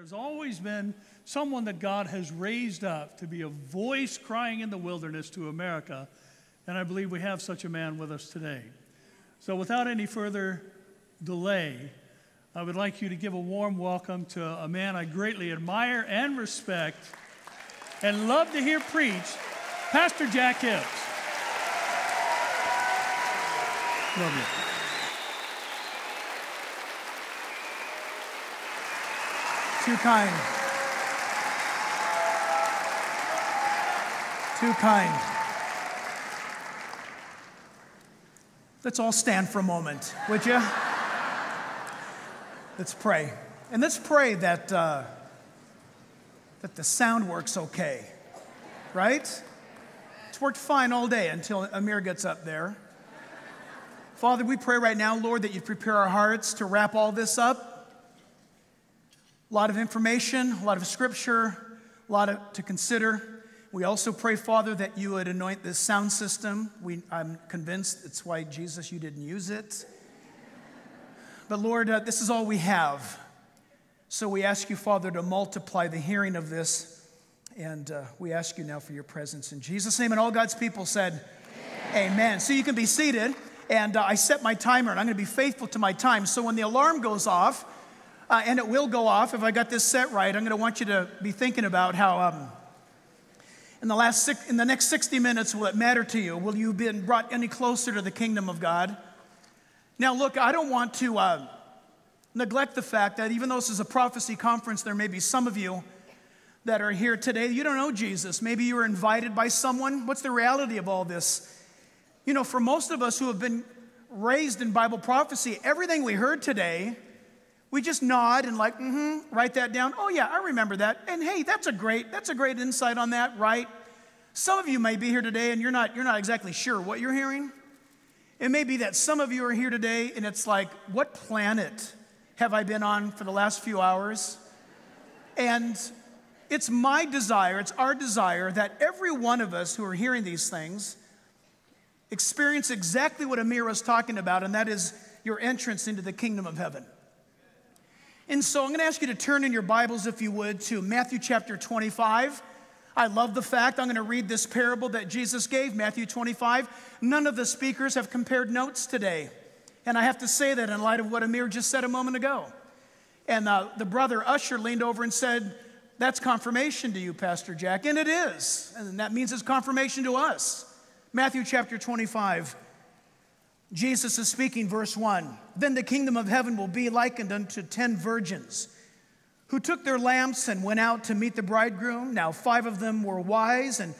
There's always been someone that God has raised up to be a voice crying in the wilderness to America, and I believe we have such a man with us today. So without any further delay, I would like you to give a warm welcome to a man I greatly admire and respect and love to hear preach, Pastor Jack Hibbs. Love you. Too kind. Too kind. Let's all stand for a moment, would you? Let's pray. And let's pray that, that the sound works okay, right? It's worked fine all day until Amir gets up there. Father, we pray right now, Lord, that you prepare our hearts to wrap all this up. A lot of information, a lot of scripture, a lot to consider. We also pray, Father, that you would anoint this sound system. I'm convinced it's why, Jesus, you didn't use it. But Lord, this is all we have. So we ask you, Father, to multiply the hearing of this. And we ask you now for your presence. In Jesus' name, and all God's people said, amen. Amen. So you can be seated. And I set my timer, and I'm going to be faithful to my time. So when the alarm goes off, and it will go off if I got this set right. I'm going to want you to be thinking about how in the next 60 minutes, will it matter to you? Will you be brought any closer to the kingdom of God? Now, look, I don't want to neglect the fact that even though this is a prophecy conference, there may be some of you that are here today. You don't know Jesus. Maybe you were invited by someone. What's the reality of all this? You know, for most of us who have been raised in Bible prophecy, everything we heard today, we just nod and like, mm-hmm, write that down. Oh, yeah, I remember that. And, hey, that's a great insight on that, right? Some of you may be here today and you're not exactly sure what you're hearing. It may be that some of you are here today and it's like, what planet have I been on for the last few hours? And it's my desire, it's our desire that every one of us who are hearing these things experience exactly what Amir was talking about, and that is your entrance into the kingdom of heaven. And so I'm going to ask you to turn in your Bibles, if you would, to Matthew chapter 25. I love the fact I'm going to read this parable that Jesus gave, Matthew 25. None of the speakers have compared notes today. And I have to say that in light of what Amir just said a moment ago. And the brother Usher leaned over and said, that's confirmation to you, Pastor Jack. And it is. And that means it's confirmation to us. Matthew chapter 25. Jesus is speaking, verse 1. Then the kingdom of heaven will be likened unto 10 virgins who took their lamps and went out to meet the bridegroom. Now 5 of them were wise and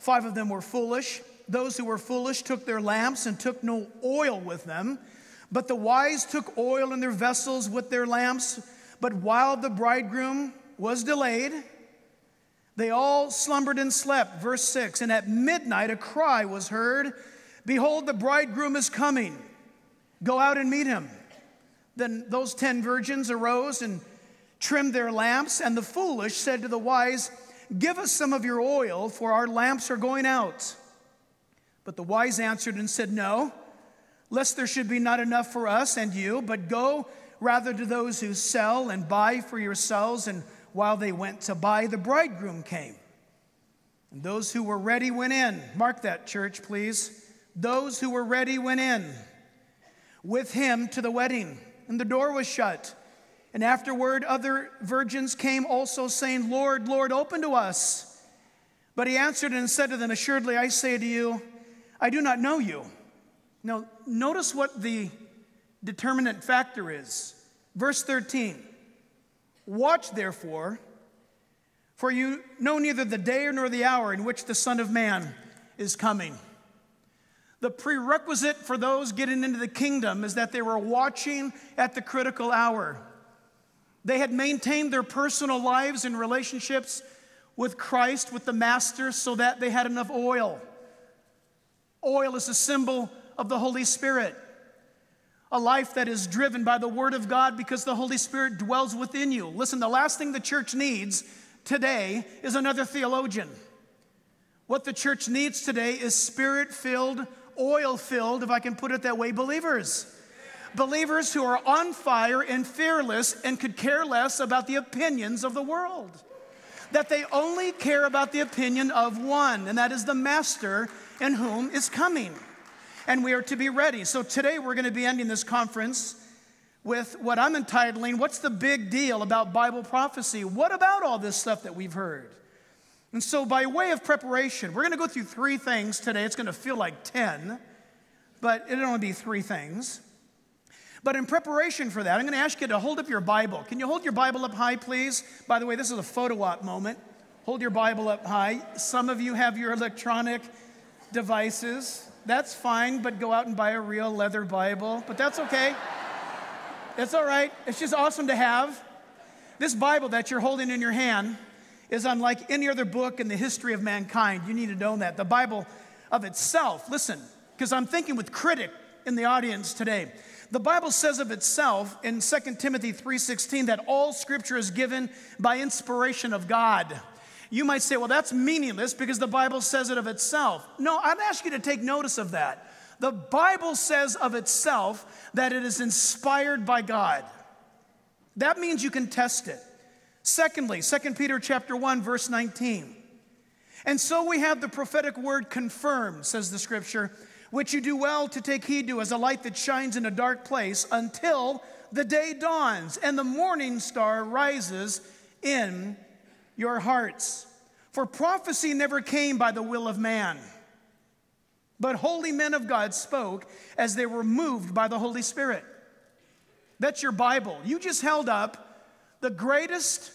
5 of them were foolish. Those who were foolish took their lamps and took no oil with them. But the wise took oil in their vessels with their lamps. But while the bridegroom was delayed, they all slumbered and slept. Verse 6, and at midnight a cry was heard, behold, the bridegroom is coming. Go out and meet him. Then those 10 virgins arose and trimmed their lamps. And the foolish said to the wise, give us some of your oil, for our lamps are going out. But the wise answered and said, no, lest there should be not enough for us and you, but go rather to those who sell and buy for yourselves. And while they went to buy, the bridegroom came. And those who were ready went in. Mark that, church, please. Those who were ready went in with him to the wedding, and the door was shut. And afterward, other virgins came also, saying, Lord, Lord, open to us. But he answered and said to them, assuredly, I say to you, I do not know you. Now, notice what the determinant factor is. Verse 13, watch therefore, for you know neither the day nor the hour in which the Son of Man is coming. The prerequisite for those getting into the kingdom is that they were watching at the critical hour. They had maintained their personal lives and relationships with Christ, with the Master, so that they had enough oil. Oil is a symbol of the Holy Spirit. A life that is driven by the Word of God because the Holy Spirit dwells within you. Listen, the last thing the church needs today is another theologian. What the church needs today is Spirit-filled, oil-filled, if I can put it that way, believers. believers who are on fire and fearless and could care less about the opinions of the world. That they only care about the opinion of one, and that is the Master in whom is coming. And we are to be ready. So today we're going to be ending this conference with what I'm entitling, What's the Big Deal About Bible Prophecy? What about all this stuff that we've heard? And so by way of preparation, we're going to go through 3 things today. It's going to feel like 10, but it'll only be 3 things. But in preparation for that, I'm going to ask you to hold up your Bible. Can you hold your Bible up high, please? By the way, this is a photo op moment. Hold your Bible up high. Some of you have your electronic devices. That's fine, but go out and buy a real leather Bible. But that's okay. It's all right. It's just awesome to have. This Bible that you're holding in your hand is unlike any other book in the history of mankind. You need to know that. The Bible of itself, listen, because I'm thinking with critic in the audience today. The Bible says of itself in 2 Timothy 3:16 that all Scripture is given by inspiration of God. You might say, well, that's meaningless because the Bible says it of itself. No, I'd ask you to take notice of that. The Bible says of itself that it is inspired by God. That means you can test it. Secondly, 2 Peter chapter 1, verse 19. And so we have the prophetic word confirmed, says the Scripture, which you do well to take heed to as a light that shines in a dark place until the day dawns and the morning star rises in your hearts. For prophecy never came by the will of man, but holy men of God spoke as they were moved by the Holy Spirit. That's your Bible. You just held up the greatest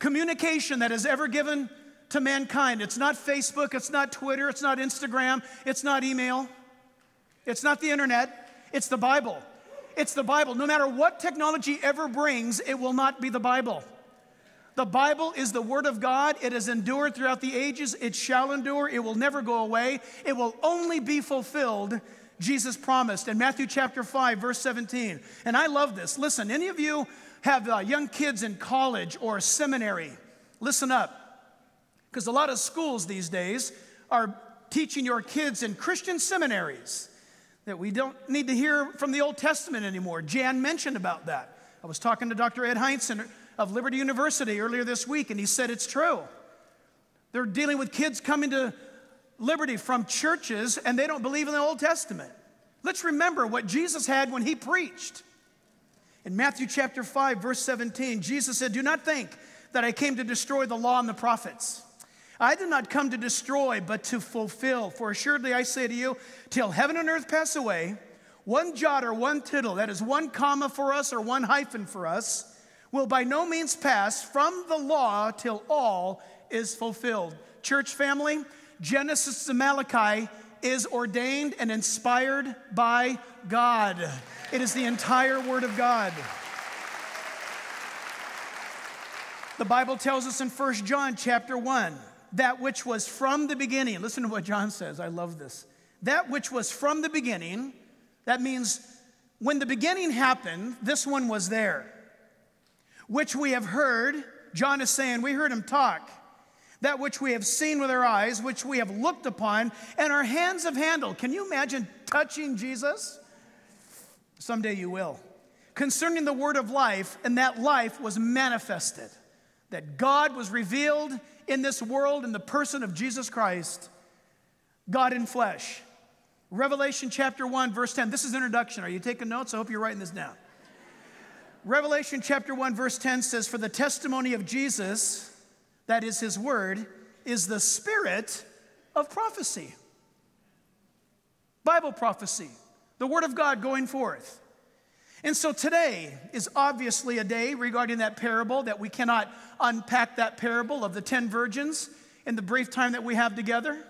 communication that has ever given to mankind. It's not Facebook, it's not Twitter, it's not Instagram, it's not email, it's not the internet, it's the Bible. It's the Bible. No matter what technology ever brings, it will not be the Bible. The Bible is the Word of God. It has endured throughout the ages. It shall endure. It will never go away. It will only be fulfilled, Jesus promised. In Matthew chapter 5, verse 17. And I love this. Listen, any of you have young kids in college or seminary, listen up. Because a lot of schools these days are teaching your kids in Christian seminaries that we don't need to hear from the Old Testament anymore. Jan mentioned about that. I was talking to Dr. Ed Heinzen of Liberty University earlier this week, and he said it's true. They're dealing with kids coming to Liberty from churches, and they don't believe in the Old Testament. Let's remember what Jesus had when he preached. In Matthew chapter 5, verse 17, Jesus said, "Do not think that I came to destroy the law and the prophets. I did not come to destroy, but to fulfill. For assuredly I say to you, till heaven and earth pass away, one jot or one tittle," that is one comma for us or one hyphen for us, "will by no means pass from the law till all is fulfilled." Church family, Genesis to Malachi is ordained and inspired by God. It is the entire Word of God. The Bible tells us in 1 John chapter 1, that which was from the beginning. Listen to what John says. I love this. That which was from the beginning, that means when the beginning happened, this one was there. Which we have heard, John is saying, we heard him talk. That which we have seen with our eyes, which we have looked upon, and our hands have handled. Can you imagine touching Jesus? Someday you will. Concerning the word of life, and that life was manifested. That God was revealed in this world in the person of Jesus Christ, God in flesh. Revelation chapter 1, verse 10. This is introduction. Are you taking notes? I hope you're writing this down. Revelation chapter 1, verse 10 says, "For the testimony of Jesus, that is his word, is the spirit of prophecy." Bible prophecy, the word of God going forth. And so today is obviously a day regarding that parable that we cannot unpack, that parable of the 10 virgins in the brief time that we have together.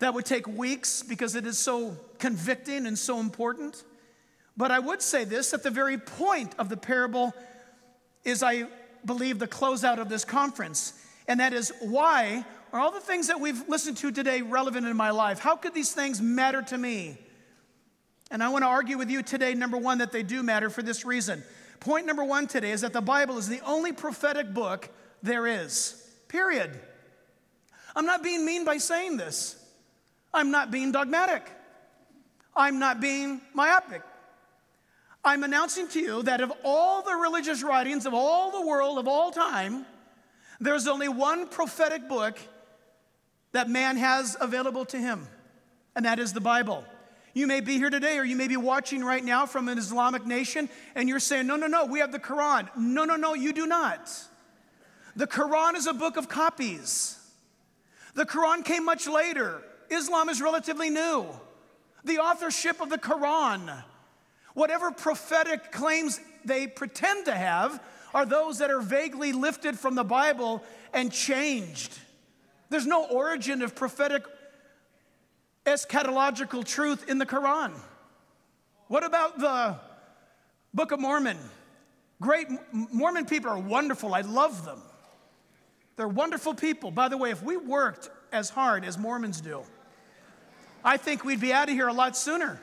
That would take weeks because it is so convicting and so important. But I would say this, that the very point of the parable is, I believe, the closeout of this conference. And that is, why are all the things that we've listened to today relevant in my life? How could these things matter to me? And I want to argue with you today, number one, that they do matter for this reason. Point number one today is that the Bible is the only prophetic book there is. Period. I'm not being mean by saying this. I'm not being dogmatic. I'm not being myopic. I'm announcing to you that of all the religious writings of all the world of all time, there's only one prophetic book that man has available to him, and that is the Bible. You may be here today, or you may be watching right now from an Islamic nation, and you're saying, no, no, no, we have the Quran. No, no, no, you do not. The Quran is a book of copies. The Quran came much later. Islam is relatively new. The authorship of the Quran, whatever prophetic claims they pretend to have, are those that are vaguely lifted from the Bible and changed. There's no origin of prophetic eschatological truth in the Quran. What about the Book of Mormon? Great Mormon people are wonderful. I love them. They're wonderful people. By the way, if we worked as hard as Mormons do, I think we'd be out of here a lot sooner.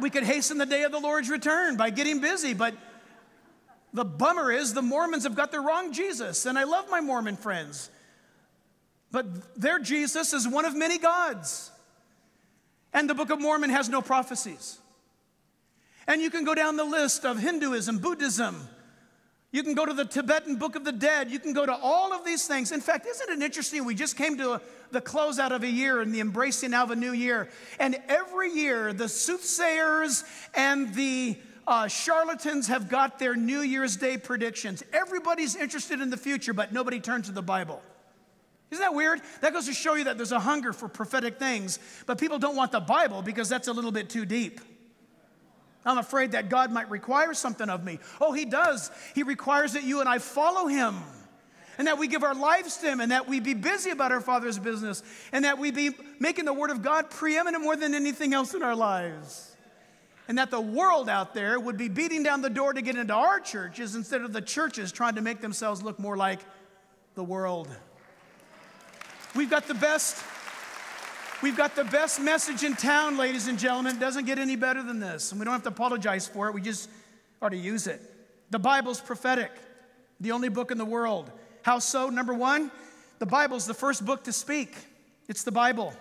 We could hasten the day of the Lord's return by getting busy, but the bummer is the Mormons have got the wrong Jesus, and I love my Mormon friends, but their Jesus is one of many gods, and the Book of Mormon has no prophecies. And you can go down the list of Hinduism, Buddhism. You can go to the Tibetan Book of the Dead. You can go to all of these things. In fact, isn't it interesting? We just came to the closeout of a year and the embracing now of a new year. And every year, the soothsayers and the charlatans have got their New Year's Day predictions. Everybody's interested in the future, but nobody turns to the Bible. Isn't that weird? That goes to show you that there's a hunger for prophetic things, but people don't want the Bible because that's a little bit too deep. I'm afraid that God might require something of me. Oh, he does. He requires that you and I follow him, and that we give our lives to him, and that we be busy about our Father's business, and that we be making the Word of God preeminent more than anything else in our lives, and that the world out there would be beating down the door to get into our churches instead of the churches trying to make themselves look more like the world. We've got the best message in town, ladies and gentlemen. It doesn't get any better than this. And we don't have to apologize for it. We just are to use it. The Bible's prophetic, the only book in the world. How so? Number one, the Bible's the first book to speak. It's the Bible.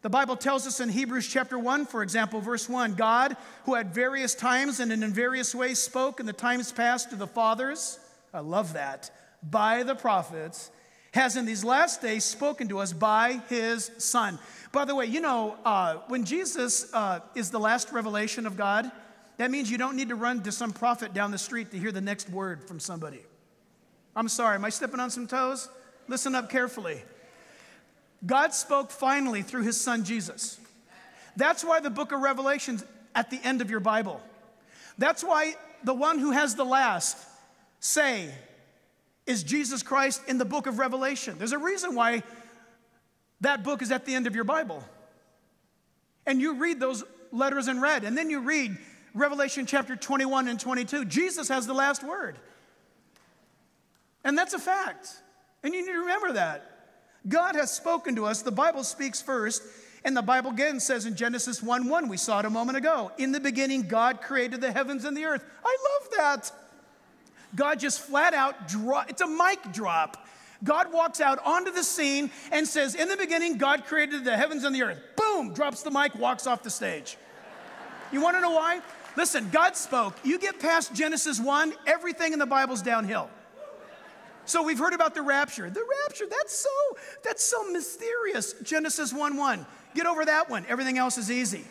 The Bible tells us in Hebrews chapter 1, for example, verse 1, God, who at various times and in various ways spoke in the times past to the fathers, I love that, by the prophets, has in these last days spoken to us by his Son. By the way, you know, when Jesus is the last revelation of God, that means you don't need to run to some prophet down the street to hear the next word from somebody. I'm sorry, am I stepping on some toes? Listen up carefully. God spoke finally through his Son, Jesus. That's why the book of Revelation's at the end of your Bible. That's why the one who has the last say is Jesus Christ in the book of Revelation. There's a reason why that book is at the end of your Bible. And you read those letters in red, and then you read Revelation chapter 21 and 22. Jesus has the last word. And that's a fact. And you need to remember that. God has spoken to us. The Bible speaks first. And the Bible again says in Genesis 1:1, we saw it a moment ago, in the beginning God created the heavens and the earth. I love that. God just flat out, it's a mic drop. God walks out onto the scene and says, in the beginning, God created the heavens and the earth. Boom, drops the mic, walks off the stage. You want to know why? Listen, God spoke. You get past Genesis 1, everything in the Bible's downhill. So we've heard about the rapture. The rapture, that's so mysterious. Genesis 1:1. Get over that one. Everything else is easy.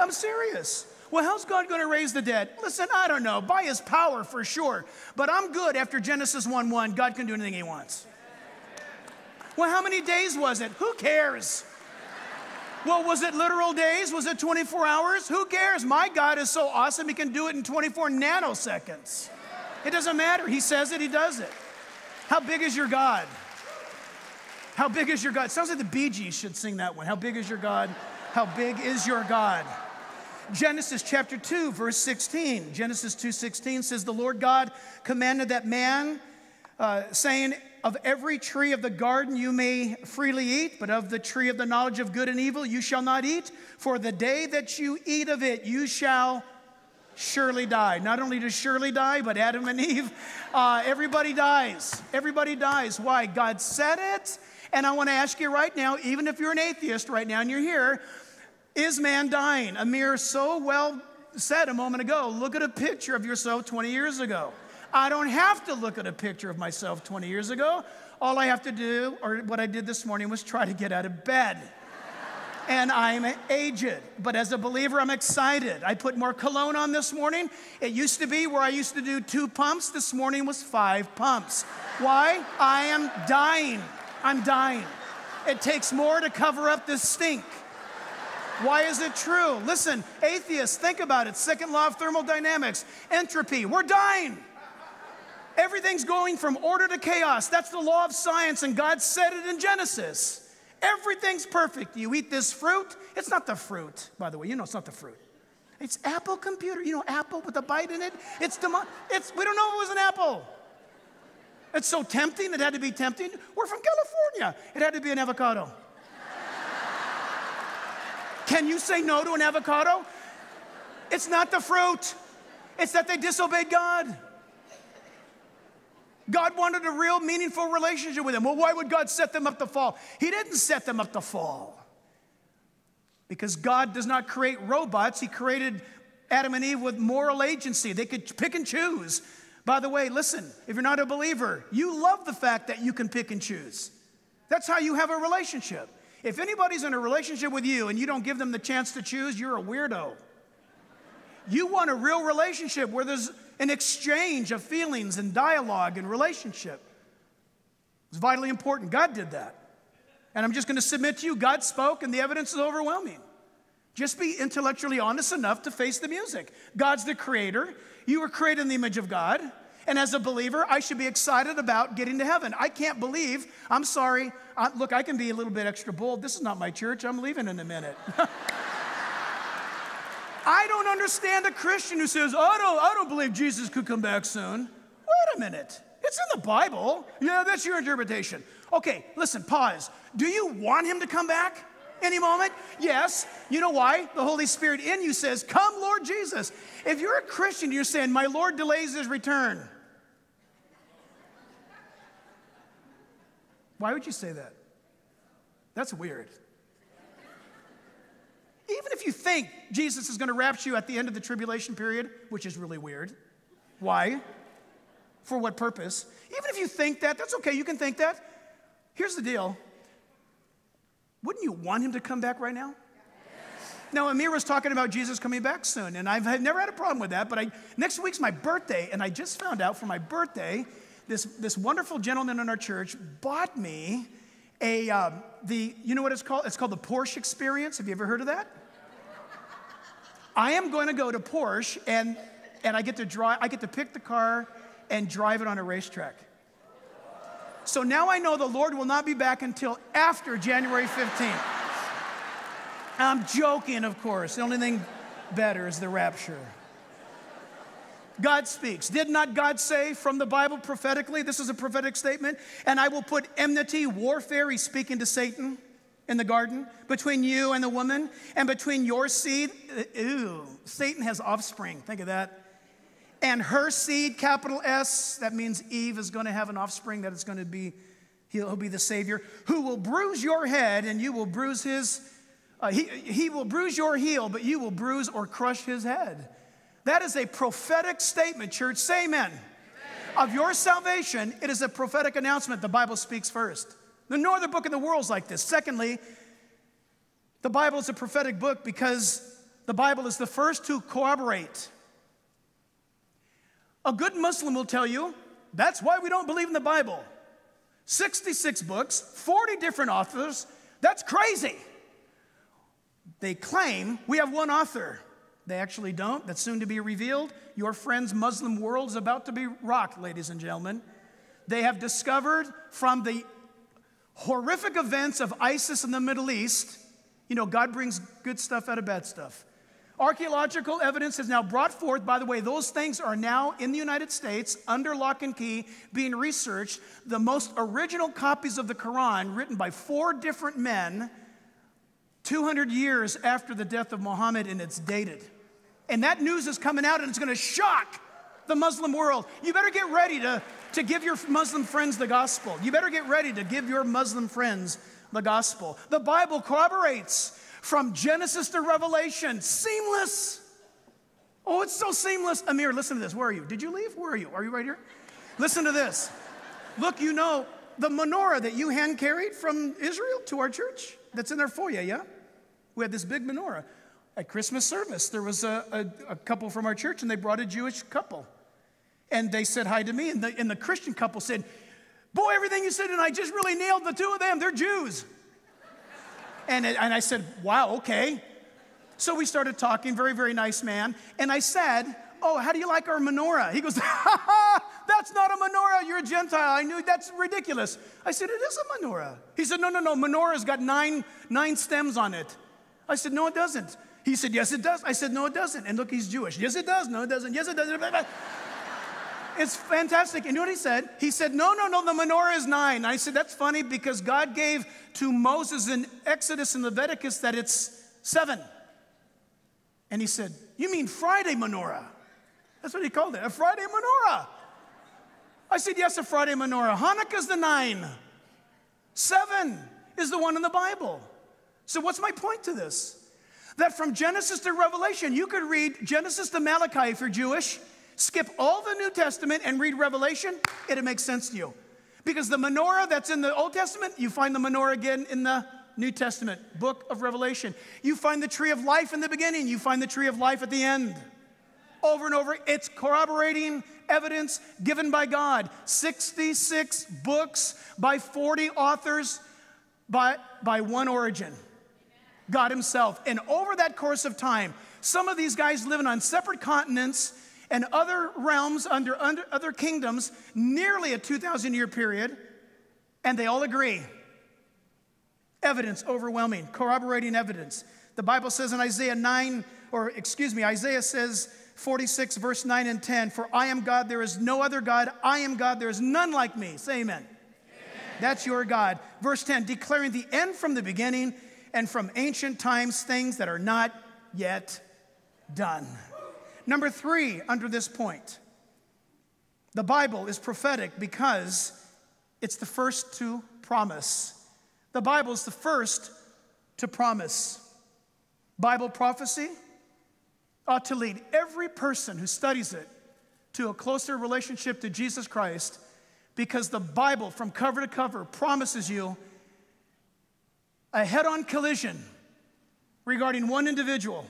I'm serious. Well, how's God going to raise the dead? Listen, I don't know. By his power, for sure. But I'm good after Genesis 1:1. God can do anything he wants. Well, how many days was it? Who cares? Well, was it literal days? Was it 24 hours? Who cares? My God is so awesome, he can do it in 24 nanoseconds. It doesn't matter. He says it, he does it. How big is your God? How big is your God? It sounds like the Bee Gees should sing that one. How big is your God? How big is your God? Genesis chapter 2, verse 16. Genesis 2:16 says, the Lord God commanded that man, saying, of every tree of the garden you may freely eat, but of the tree of the knowledge of good and evil you shall not eat, for the day that you eat of it you shall surely die. Not only does surely die, but Adam and Eve, everybody dies. Everybody dies. Why? God said it, And I want to ask you right now, even if you're an atheist right now and you're here, is man dying? Amir so well said a moment ago, look at a picture of yourself 20 years ago. I don't have to look at a picture of myself 20 years ago. All I have to do, or what I did this morning, was try to get out of bed. And I'm aged, but as a believer, I'm excited. I put more cologne on this morning. It used to be where I used to do 2 pumps. This morning was 5 pumps. Why? I am dying. I'm dying. It takes more to cover up this stink. Why is it true? Listen, atheists, think about it. Second law of thermodynamics, entropy. We're dying. Everything's going from order to chaos. That's the law of science, and God said it in Genesis. Everything's perfect. You eat this fruit. It's not the fruit, by the way. You know it's not the fruit. It's apple computer. You know, apple with a bite in it. We don't know if it was an apple. It's so tempting. It had to be tempting. We're from California. It had to be an avocado. Can you say no to an avocado? It's not the fruit. It's that they disobeyed God. God wanted a real, meaningful relationship with them. Well, why would God set them up to fall? He didn't set them up to fall. Because God does not create robots. He created Adam and Eve with moral agency. They could pick and choose. By the way, listen, if you're not a believer, you love the fact that you can pick and choose. That's how you have a relationship. If anybody's in a relationship with you and you don't give them the chance to choose, you're a weirdo. You want a real relationship where there's an exchange of feelings and dialogue and relationship. It's vitally important. God did that. And I'm just going to submit to you, God spoke and the evidence is overwhelming. Just be intellectually honest enough to face the music. God's the creator. You were created in the image of God. And as a believer, I should be excited about getting to heaven. I can't believe, I'm sorry. Look, I can be a little bit extra bold. This is not my church. I'm leaving in a minute. I don't understand a Christian who says, I don't believe Jesus could come back soon. Wait a minute. It's in the Bible. Yeah, that's your interpretation. Okay, listen, pause. Do you want him to come back any moment? Yes. You know why? The Holy Spirit in you says, come, Lord Jesus. If you're a Christian, you're saying, my Lord delays his return. Why would you say that? That's weird. Even if you think Jesus is going to rapture you at the end of the tribulation period, which is really weird. Why? For what purpose? Even if you think that, that's okay. You can think that. Here's the deal. Wouldn't you want him to come back right now? Yes. Now, Amir was talking about Jesus coming back soon, and I've never had a problem with that, but next week's my birthday, and I just found out for my birthday, this wonderful gentleman in our church bought me you know what it's called? It's called the Porsche Experience. Have you ever heard of that? I am going to go to Porsche, and I get to pick the car and drive it on a racetrack. So now I know the Lord will not be back until after January 15th. I'm joking, of course. The only thing better is the rapture. God speaks. Did not God say from the Bible prophetically, this is a prophetic statement, and I will put enmity, warfare, he's speaking to Satan in the garden, between you and the woman, and between your seed, Satan has offspring, think of that, and her seed, capital S, that means Eve is going to have an offspring, that it's going to be, he'll be the Savior, who will bruise your head, and you will bruise his, he will bruise your heel, but you will bruise or crush his head. That is a prophetic statement, church. Say amen. Amen. Of your salvation, it is a prophetic announcement. The Bible speaks first. There's no other book in the world like this. Secondly, the Bible is a prophetic book because the Bible is the first to corroborate. A good Muslim will tell you, that's why we don't believe in the Bible. 66 books, 40 different authors. That's crazy. They claim we have one author. They actually don't. That's soon to be revealed. Your friend's Muslim world is about to be rocked, ladies and gentlemen. They have discovered from the horrific events of ISIS in the Middle East, you know, God brings good stuff out of bad stuff. Archaeological evidence is now brought forth. By the way, those things are now in the United States under lock and key being researched. The most original copies of the Quran written by 4 different men 200 years after the death of Muhammad, and it's dated. And that news is coming out, and it's going to shock the Muslim world. You better get ready to to give your Muslim friends the gospel. You better get ready to give your Muslim friends the gospel. The Bible corroborates from Genesis to Revelation. Seamless. Oh, it's so seamless. Amir, listen to this. Where are you? Did you leave? Where are you? Are you right here? Listen to this. Look, you know, the menorah that you hand carried from Israel to our church, that's in their foyer, yeah? We had this big menorah. At Christmas service, there was a couple from our church, and they brought a Jewish couple. And they said hi to me, and the Christian couple said, boy, everything you said tonight just really nailed the two of them. They're Jews. And I said, wow, okay. So we started talking, very, very nice man. And I said, oh, how do you like our menorah? He goes, ha ha, that's not a menorah, you're a Gentile. I knew, that's ridiculous. I said, it is a menorah. He said, no, no, no, menorah's got nine stems on it. I said, no, it doesn't. He said, yes, it does. I said, no, it doesn't. And look, he's Jewish. Yes, it does. No, it doesn't. Yes, it does. It's fantastic. And you know what he said? He said, no, no, no, the menorah is nine. And I said, that's funny because God gave to Moses in Exodus and Leviticus that it's seven. And he said, you mean Friday menorah? That's what he called it, a Friday menorah. I said, yes, a Friday menorah. Hanukkah's the nine. Seven is the one in the Bible. So what's my point to this? That from Genesis to Revelation, you could read Genesis to Malachi if you're Jewish, skip all the New Testament and read Revelation, it'll make sense to you. Because the menorah that's in the Old Testament, you find the menorah again in the New Testament, book of Revelation. You find the tree of life in the beginning, you find the tree of life at the end. Over and over, it's corroborating evidence given by God. 66 books by 40 authors by one origin. God himself. And over that course of time, some of these guys living on separate continents and other realms under other kingdoms, nearly a 2,000-year period, and they all agree. Evidence overwhelming, corroborating evidence. The Bible says in Isaiah says 46, verse 9 and 10, for I am God, there is no other God. I am God, there is none like me. Say amen. Amen. That's your God. Verse 10, declaring the end from the beginning, and from ancient times, things that are not yet done. Number three, under this point, the Bible is prophetic because it's the first to promise. The Bible is the first to promise. Bible prophecy ought to lead every person who studies it to a closer relationship to Jesus Christ, because the Bible, from cover to cover, promises you a head-on collision regarding one individual.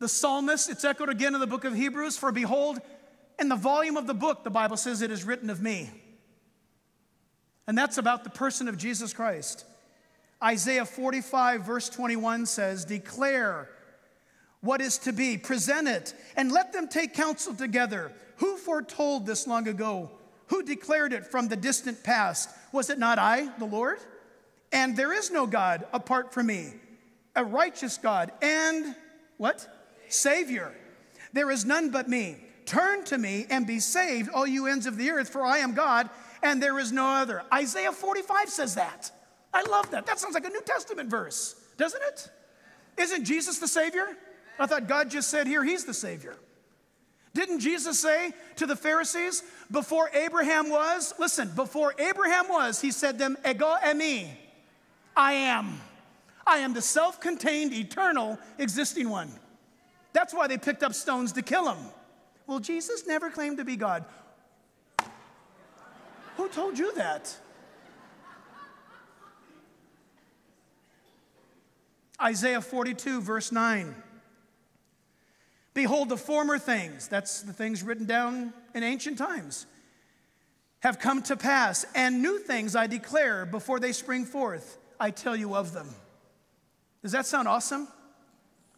The psalmist, it's echoed again in the book of Hebrews, for behold, in the volume of the book, the Bible says, it is written of me. And that's about the person of Jesus Christ. Isaiah 45, verse 21 says, declare what is to be, present it, and let them take counsel together. Who foretold this long ago? Who declared it from the distant past? Was it not I, the Lord? And there is no God apart from me, a righteous God and, what? Savior. There is none but me. Turn to me and be saved, all you ends of the earth, for I am God, and there is no other. Isaiah 45 says that. I love that. That sounds like a New Testament verse, doesn't it? Isn't Jesus the Savior? I thought God just said here, he's the Savior. Didn't Jesus say to the Pharisees, before Abraham was, listen, before Abraham was, he said to them, ego emi, I am. I am the self-contained, eternal, existing one. That's why they picked up stones to kill him. Well, Jesus never claimed to be God. Who told you that? Isaiah 42, verse 9. Behold, the former things, that's the things written down in ancient times, have come to pass, and new things I declare before they spring forth, I tell you of them. Does that sound awesome?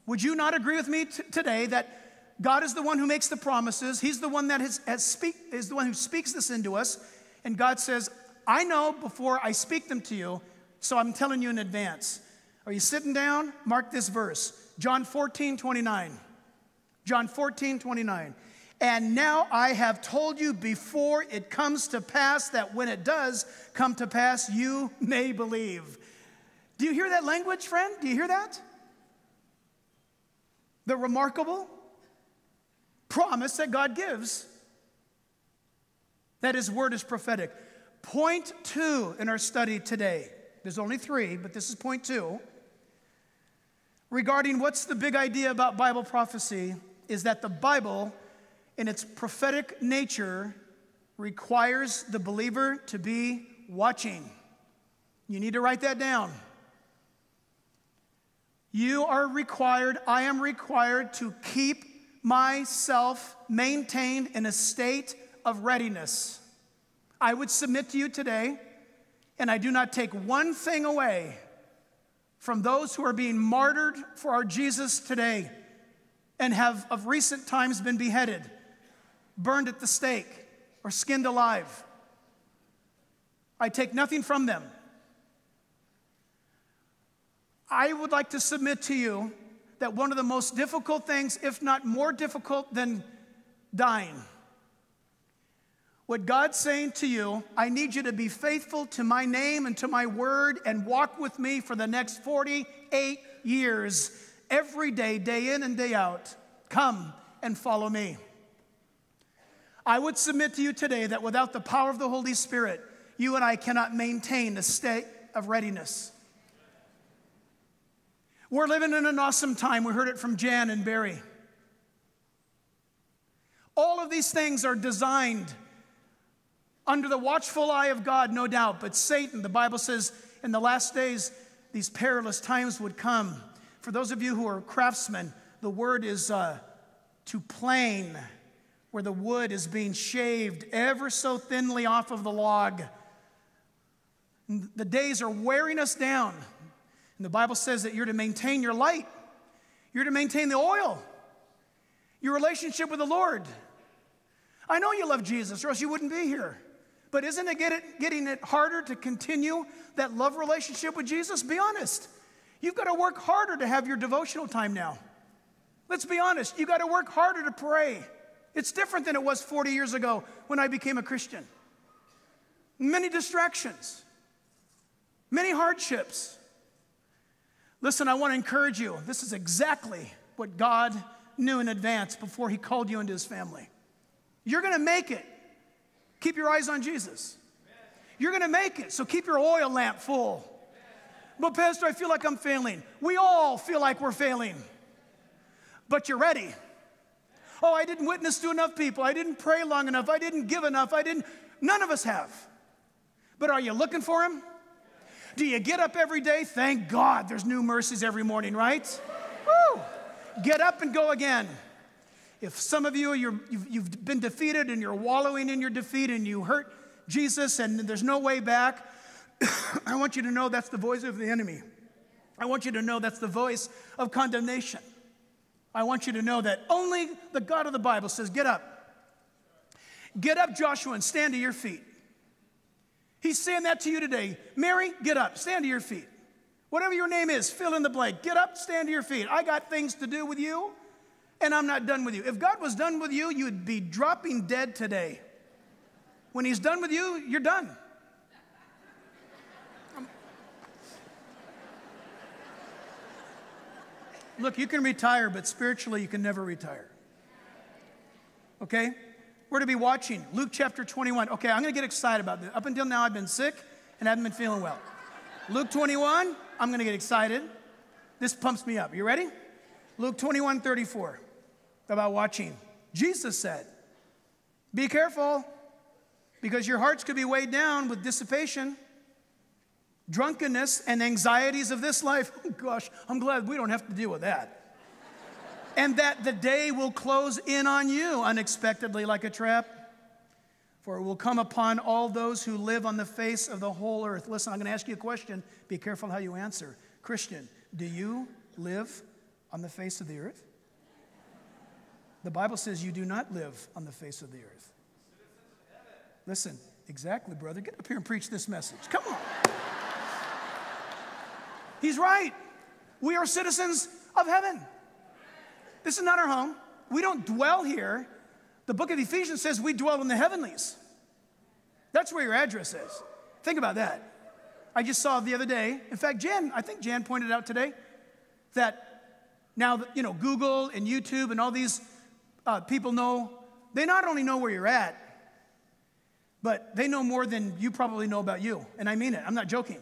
Would you not agree with me today that God is the one who makes the promises, he's the one that is the one who speaks this into us, and God says, I know before I speak them to you, so I'm telling you in advance. Are you sitting down? Mark this verse, John 14, 29. John 14, 29. And now I have told you before it comes to pass, that when it does come to pass, you may believe. Do you hear that language, friend? Do you hear that? The remarkable promise that God gives that his word is prophetic. Point two in our study today, there's only three, but this is point two, regarding what's the big idea about Bible prophecy is that the Bible, in its prophetic nature, requires the believer to be watching. You need to write that down. You are required, I am required to keep myself maintained in a state of readiness. I would submit to you today, and I do not take one thing away from those who are being martyred for our Jesus today and have of recent times been beheaded, burned at the stake, or skinned alive. I take nothing from them. I would like to submit to you that one of the most difficult things, if not more difficult than dying, what God's saying to you, I need you to be faithful to my name and to my word and walk with me for the next 48 years, every day, day in and day out. Come and follow me. I would submit to you today that without the power of the Holy Spirit, you and I cannot maintain a state of readiness. We're living in an awesome time. We heard it from Jan and Barry. All of these things are designed under the watchful eye of God, no doubt. But Satan, the Bible says, in the last days, these perilous times would come. For those of you who are craftsmen, the word is to plane, where the wood is being shaved ever so thinly off of the log. And the days are wearing us down. And the Bible says that you're to maintain your light. You're to maintain the oil, your relationship with the Lord. I know you love Jesus, or else you wouldn't be here. But isn't it getting it harder to continue that love relationship with Jesus? Be honest. You've got to work harder to have your devotional time now. Let's be honest. You've got to work harder to pray. It's different than it was 40 years ago when I became a Christian. Many distractions, many hardships. Listen, I want to encourage you. This is exactly what God knew in advance before he called you into his family. You're going to make it. Keep your eyes on Jesus. You're going to make it, so keep your oil lamp full. But Pastor, I feel like I'm failing. We all feel like we're failing. But you're ready. Oh, I didn't witness to enough people. I didn't pray long enough. I didn't give enough. None of us have. But are you looking for him? Do you get up every day? Thank God there's new mercies every morning, right? Woo! Get up and go again. If some of you, you've been defeated and you're wallowing in your defeat and you hurt Jesus and there's no way back, I want you to know that's the voice of the enemy. I want you to know that's the voice of condemnation. I want you to know that only the God of the Bible says, get up. Get up, Joshua, and stand to your feet. He's saying that to you today. Mary, get up, stand to your feet. Whatever your name is, fill in the blank. Get up, stand to your feet. I got things to do with you, and I'm not done with you. If God was done with you, you'd be dropping dead today. When he's done with you, you're done. Look, you can retire, but spiritually you can never retire. Okay? We're to be watching. Luke chapter 21. Okay, I'm going to get excited about this. Up until now, I've been sick and I haven't been feeling well. Luke 21, I'm going to get excited. This pumps me up. You ready? Luke 21:34, about watching. Jesus said, be careful, because your hearts could be weighed down with dissipation, drunkenness, and anxieties of this life. Oh, gosh, I'm glad we don't have to deal with that. And that the day will close in on you unexpectedly like a trap, for it will come upon all those who live on the face of the whole earth. Listen, I'm going to ask you a question. Be careful how you answer. Christian, do you live on the face of the earth? The Bible says you do not live on the face of the earth. Listen, exactly, brother. Get up here and preach this message. Come on. He's right. We are citizens of heaven. This is not our home. We don't dwell here. The book of Ephesians says we dwell in the heavenlies. That's where your address is. Think about that. I just saw the other day. In fact, I think Jan pointed out today that now, you know, Google and YouTube and all these people know, they not only know where you're at, But they know more than you probably know about you. And I mean it. I'm not joking.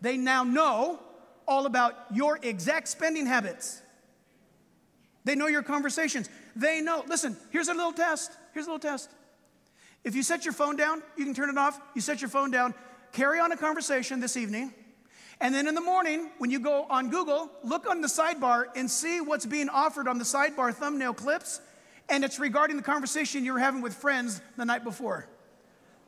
They now know all about your exact spending habits. They know your conversations. They know. Listen, here's a little test. Here's a little test. If you set your phone down, you can turn it off. You set your phone down. Carry on a conversation this evening. And then in the morning, when you go on Google, look on the sidebar and see what's being offered on the sidebar thumbnail clips. And it's regarding the conversation you were having with friends the night before.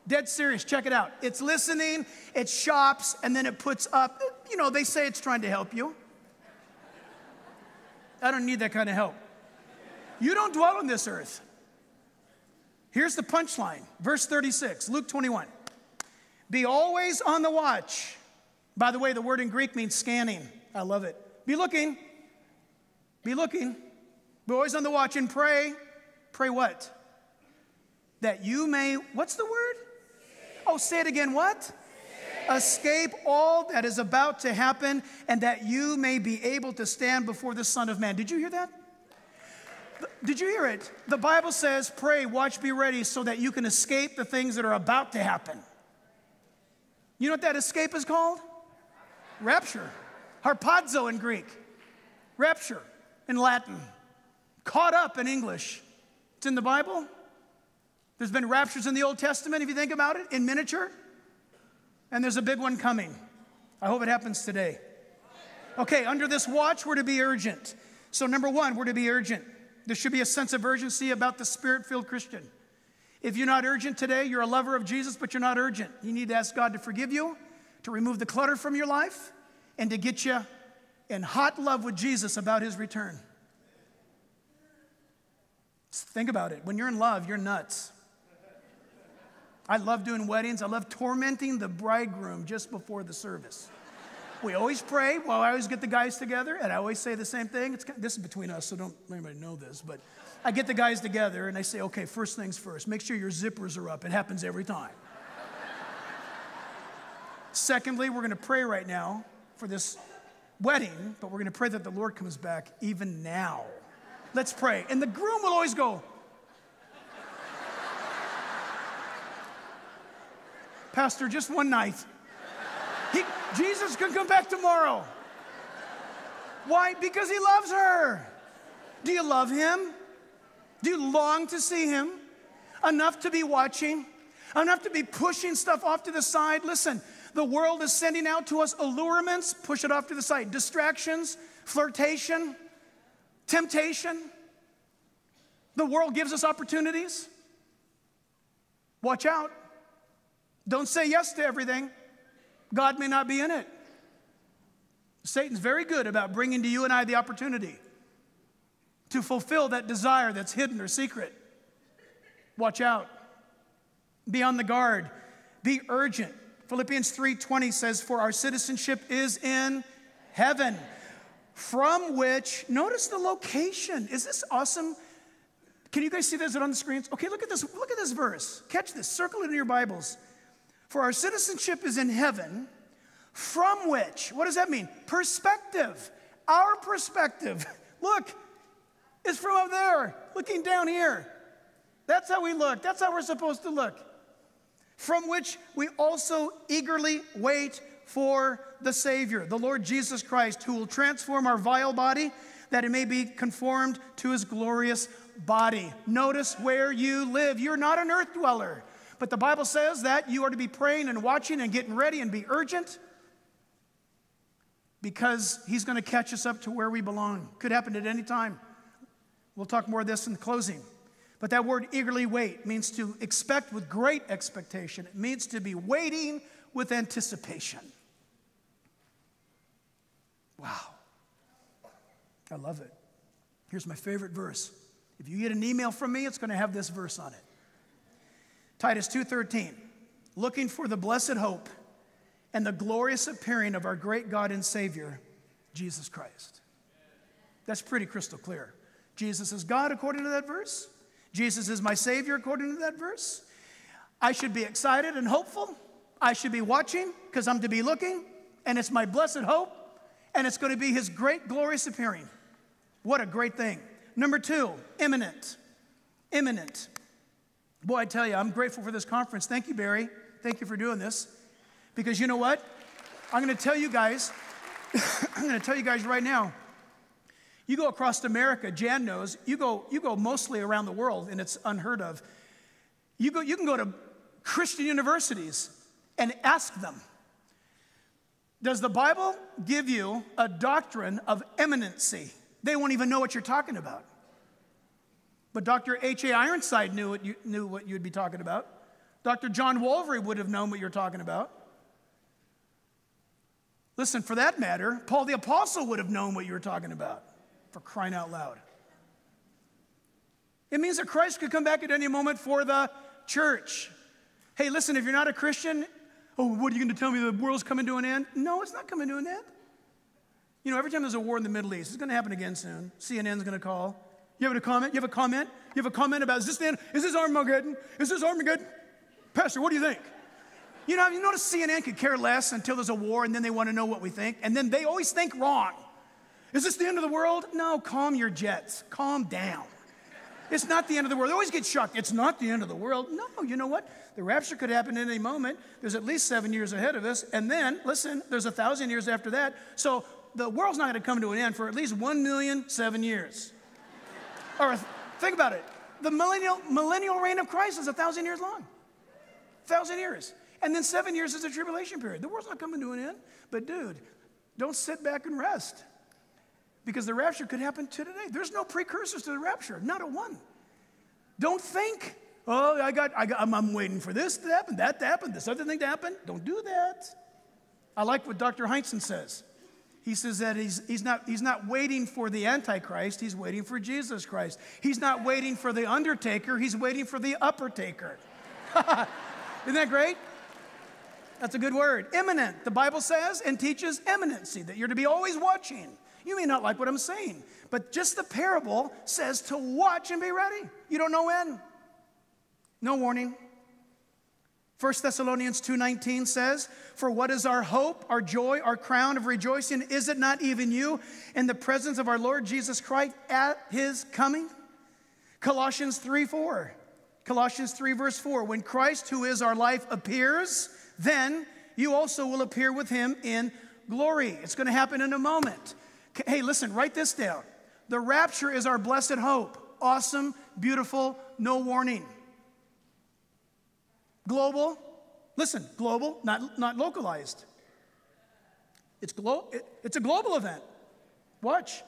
Dead serious, check it out. It's listening, it shops, and then it puts up, you know, they say it's trying to help you. I don't need that kind of help. You don't dwell on this earth. Here's the punchline, verse 36, Luke 21. Be always on the watch. By the way, the word in Greek means scanning. I love it. Be looking. Be looking. Be always on the watch and pray. Pray what? That you may, what's the word? Oh, say it again, what? Escape all that is about to happen and that you may be able to stand before the Son of Man. Did you hear that? Did you hear it? The Bible says, pray, watch, be ready so that you can escape the things that are about to happen. You know what that escape is called? Rapture. Harpazo in Greek. Rapture in Latin. Caught up in English. It's in the Bible. There's been raptures in the Old Testament, if you think about it, in miniature. And there's a big one coming. I hope it happens today. Okay, under this watch, we're to be urgent. So number one, we're to be urgent. There should be a sense of urgency about the Spirit-filled Christian. If you're not urgent today, you're a lover of Jesus, but you're not urgent. You need to ask God to forgive you, to remove the clutter from your life, and to get you in hot love with Jesus about His return. Just think about it. When you're in love, you're nuts. I love doing weddings. I love tormenting the bridegroom just before the service. We always pray. Well, I always get the guys together, and I always say the same thing. This is between us, so don't let anybody know this. But I get the guys together, and I say, okay, first things first. Make sure your zippers are up. It happens every time. Secondly, we're going to pray right now for this wedding, but we're going to pray that the Lord comes back even now. Let's pray. And the groom will always go, Pastor, just one night. Jesus can come back tomorrow. Why? Because He loves her. Do you love Him? Do you long to see Him? Enough to be watching? Enough to be pushing stuff off to the side? Listen, the world is sending out to us allurements. Push it off to the side. Distractions, flirtation, temptation. The world gives us opportunities. Watch out. Don't say yes to everything. God may not be in it. Satan's very good about bringing to you and I the opportunity to fulfill that desire that's hidden or secret. Watch out. Be on the guard. Be urgent. Philippians 3:20 says, for our citizenship is in heaven, from which, notice the location. Is this awesome? Can you guys see this on the screens? Okay, look at this verse. Catch this. Circle it in your Bibles. For our citizenship is in heaven, from which, what does that mean? Perspective. Our perspective, look, is from up there, looking down here. That's how we look. That's how we're supposed to look. From which we also eagerly wait for the Savior, the Lord Jesus Christ, who will transform our vile body that it may be conformed to His glorious body. Notice where you live. You're not an earth dweller. But the Bible says that you are to be praying and watching and getting ready and be urgent because He's going to catch us up to where we belong. Could happen at any time. We'll talk more of this in the closing. But that word eagerly wait means to expect with great expectation. It means to be waiting with anticipation. Wow. I love it. Here's my favorite verse. If you get an email from me, it's going to have this verse on it. Titus 2:13, looking for the blessed hope and the glorious appearing of our great God and Savior, Jesus Christ. That's pretty crystal clear. Jesus is God according to that verse. Jesus is my Savior according to that verse. I should be excited and hopeful. I should be watching because I'm to be looking. And it's my blessed hope. And it's going to be His great glorious appearing. What a great thing. Number two, imminent. Imminent. Boy, I tell you, I'm grateful for this conference. Thank you, Barry. Thank you for doing this. Because you know what? I'm going to tell you guys, right now, you go across America, Jan knows, you go mostly around the world, and it's unheard of. You can go to Christian universities and ask them, does the Bible give you a doctrine of eminency? They won't even know what you're talking about. But Dr. H.A. Ironside knew what you'd be talking about. Dr. John Wolvery would have known what you're talking about. Listen, for that matter, Paul the Apostle would have known what you were talking about, for crying out loud. It means that Christ could come back at any moment for the church. Hey, listen, if you're not a Christian, oh, what are you going to tell me? The world's coming to an end? No, it's not coming to an end. You know, every time there's a war in the Middle East, it's going to happen again soon. CNN's going to call. You have a comment? You have a comment? You have a comment about, is this the end? Is this Armageddon? Is this Armageddon? Pastor, what do you think? You know, you notice CNN could care less until there's a war, and then they want to know what we think, and then they always think wrong. Is this the end of the world? No, calm your jets. Calm down. It's not the end of the world. They always get shocked. It's not the end of the world. No, you know what? The rapture could happen at any moment. There's at least 7 years ahead of us, and then, listen, there's 1,000 years after that, so the world's not going to come to an end for at least 1,007 years. Or think about it. The millennial reign of Christ is 1,000 years long. 1,000 years. And then 7 years is the tribulation period. The world's not coming to an end. But dude, don't sit back and rest, because the rapture could happen today. There's no precursors to the rapture, not a one. Don't think, oh, I'm waiting for this to happen, that to happen, this other thing to happen. Don't do that. I like what Dr. Heinzen says. He says that he's not waiting for the Antichrist, he's waiting for Jesus Christ. He's not waiting for the undertaker, he's waiting for the upper taker. Isn't that great? That's a good word. Imminent. The Bible says and teaches eminency, that you're to be always watching. You may not like what I'm saying, but just the parable says to watch and be ready. You don't know when. No warning. 1 Thessalonians 2:19 says, for what is our hope, our joy, our crown of rejoicing? Is it not even you in the presence of our Lord Jesus Christ at his coming? Colossians 3:4. Colossians 3 verse 4, when Christ, who is our life, appears, then you also will appear with him in glory. It's going to happen in a moment. Hey, listen, write this down. The rapture is our blessed hope. Awesome, beautiful, no warning. Global. Listen, global, not localized. It's a global event. Watch.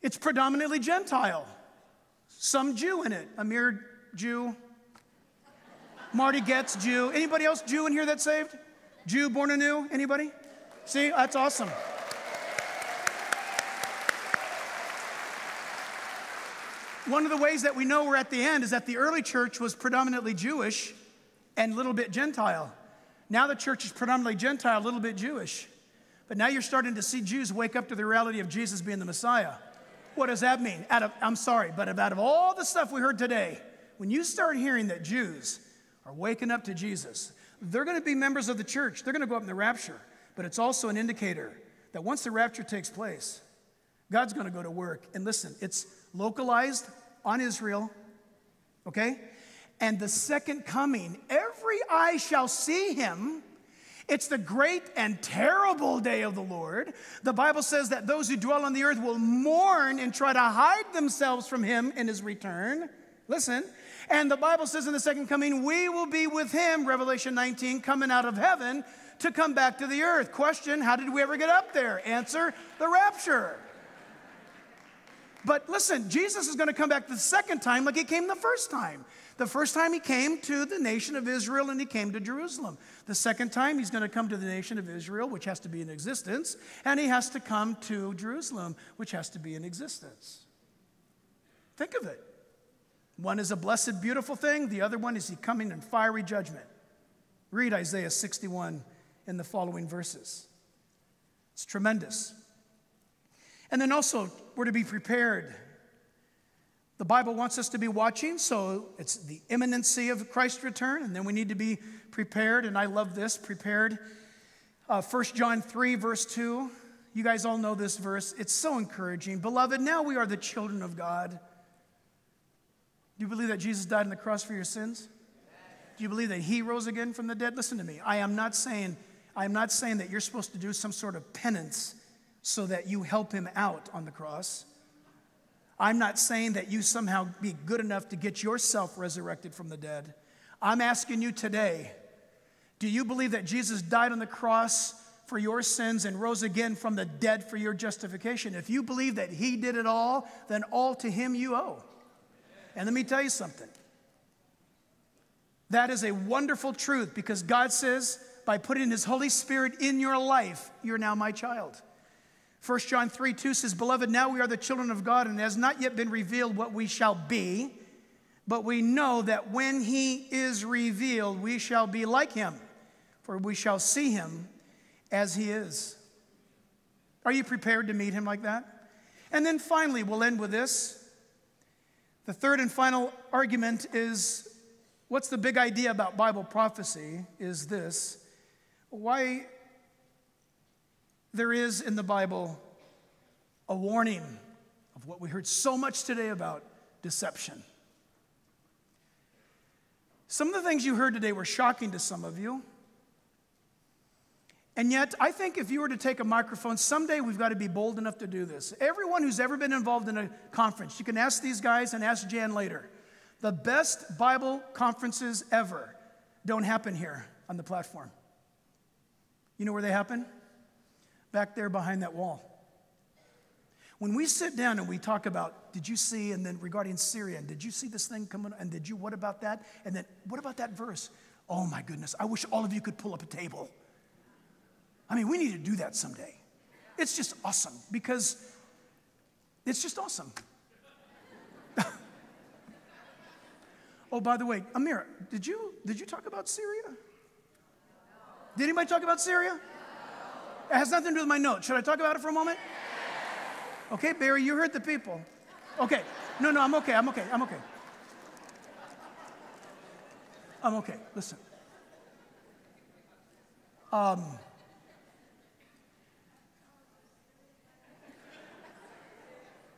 It's predominantly Gentile. Some Jew in it. Amir, Jew. Marty Getz, Jew. Anybody else Jew in here that's saved? Jew born anew? Anybody? See, that's awesome. One of the ways that we know we're at the end is that the early church was predominantly Jewish and a little bit Gentile. Now the church is predominantly Gentile, a little bit Jewish. But now you're starting to see Jews wake up to the reality of Jesus being the Messiah. What does that mean? Out of all the stuff we heard today, when you start hearing that Jews are waking up to Jesus, they're going to be members of the church. They're going to go up in the rapture. But it's also an indicator that once the rapture takes place, God's going to go to work. And listen, it's localized on Israel, okay? And the second coming, every eye shall see him. It's the great and terrible day of the Lord. The Bible says that those who dwell on the earth will mourn and try to hide themselves from him in his return. Listen. And the Bible says in the second coming, we will be with him, Revelation 19, coming out of heaven to come back to the earth. Question, how did we ever get up there? Answer, the rapture. But listen, Jesus is going to come back the second time like he came the first time. The first time he came to the nation of Israel and he came to Jerusalem. The second time he's going to come to the nation of Israel, which has to be in existence, and he has to come to Jerusalem, which has to be in existence. Think of it. One is a blessed, beautiful thing. The other one is he coming in fiery judgment. Read Isaiah 61 in the following verses. It's tremendous. And then also, we're to be prepared. The Bible wants us to be watching, so it's the imminency of Christ's return, and then we need to be prepared, and I love this, prepared. 1 John 3, verse 2. You guys all know this verse. It's so encouraging. Beloved, now we are the children of God. Do you believe that Jesus died on the cross for your sins? Do you believe that he rose again from the dead? Listen to me. I am not saying that you're supposed to do some sort of penance so that you help him out on the cross. I'm not saying that you somehow be good enough to get yourself resurrected from the dead. I'm asking you today, do you believe that Jesus died on the cross for your sins and rose again from the dead for your justification? If you believe that he did it all, then all to him you owe. And let me tell you something. That is a wonderful truth, because God says, by putting his Holy Spirit in your life, you're now my child. 1 John 3:2 says, beloved, now we are the children of God, and it has not yet been revealed what we shall be, but we know that when he is revealed, we shall be like him, for we shall see him as he is. Are you prepared to meet him like that? And then finally, we'll end with this. The third and final argument is, what's the big idea about Bible prophecy is this: why there is in the Bible a warning of what we heard so much today about deception. Some of the things you heard today were shocking to some of you. And yet, I think if you were to take a microphone, someday we've got to be bold enough to do this. Everyone who's ever been involved in a conference, you can ask these guys and ask Jan later. The best Bible conferences ever don't happen here on the platform. You know where they happen? Back there behind that wall. When we sit down and we talk about, did you see, and then regarding Syria, and did you see this thing coming, and did you, what about that? And then, what about that verse? Oh my goodness, I wish all of you could pull up a table. I mean, we need to do that someday. It's just awesome, because it's just awesome. Oh, by the way, Amir, did you talk about Syria? No. Did anybody talk about Syria? No. It has nothing to do with my note. Should I talk about it for a moment? Yes. Okay, Barry, you heard the people. Okay. No, I'm okay. Listen.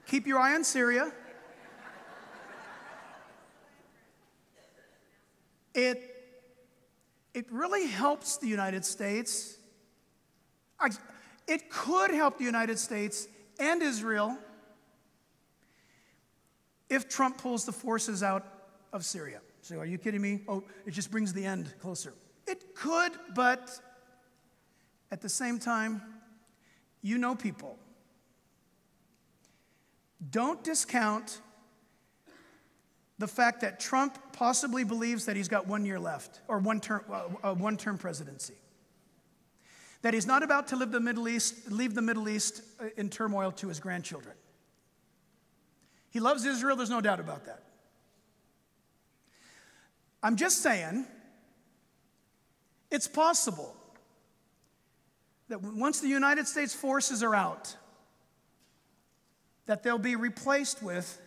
Keep your eye on Syria. It really helps the United States. It could help the United States and Israel if Trump pulls the forces out of Syria. So are you kidding me? Oh, it just brings the end closer. It could, but at the same time, you know people. Don't discount the fact that Trump possibly believes that he's got 1 year left, or one term presidency. That he's not about to leave the Middle East in turmoil to his grandchildren. He loves Israel, there's no doubt about that. I'm just saying, it's possible that once the United States forces are out, that they'll be replaced with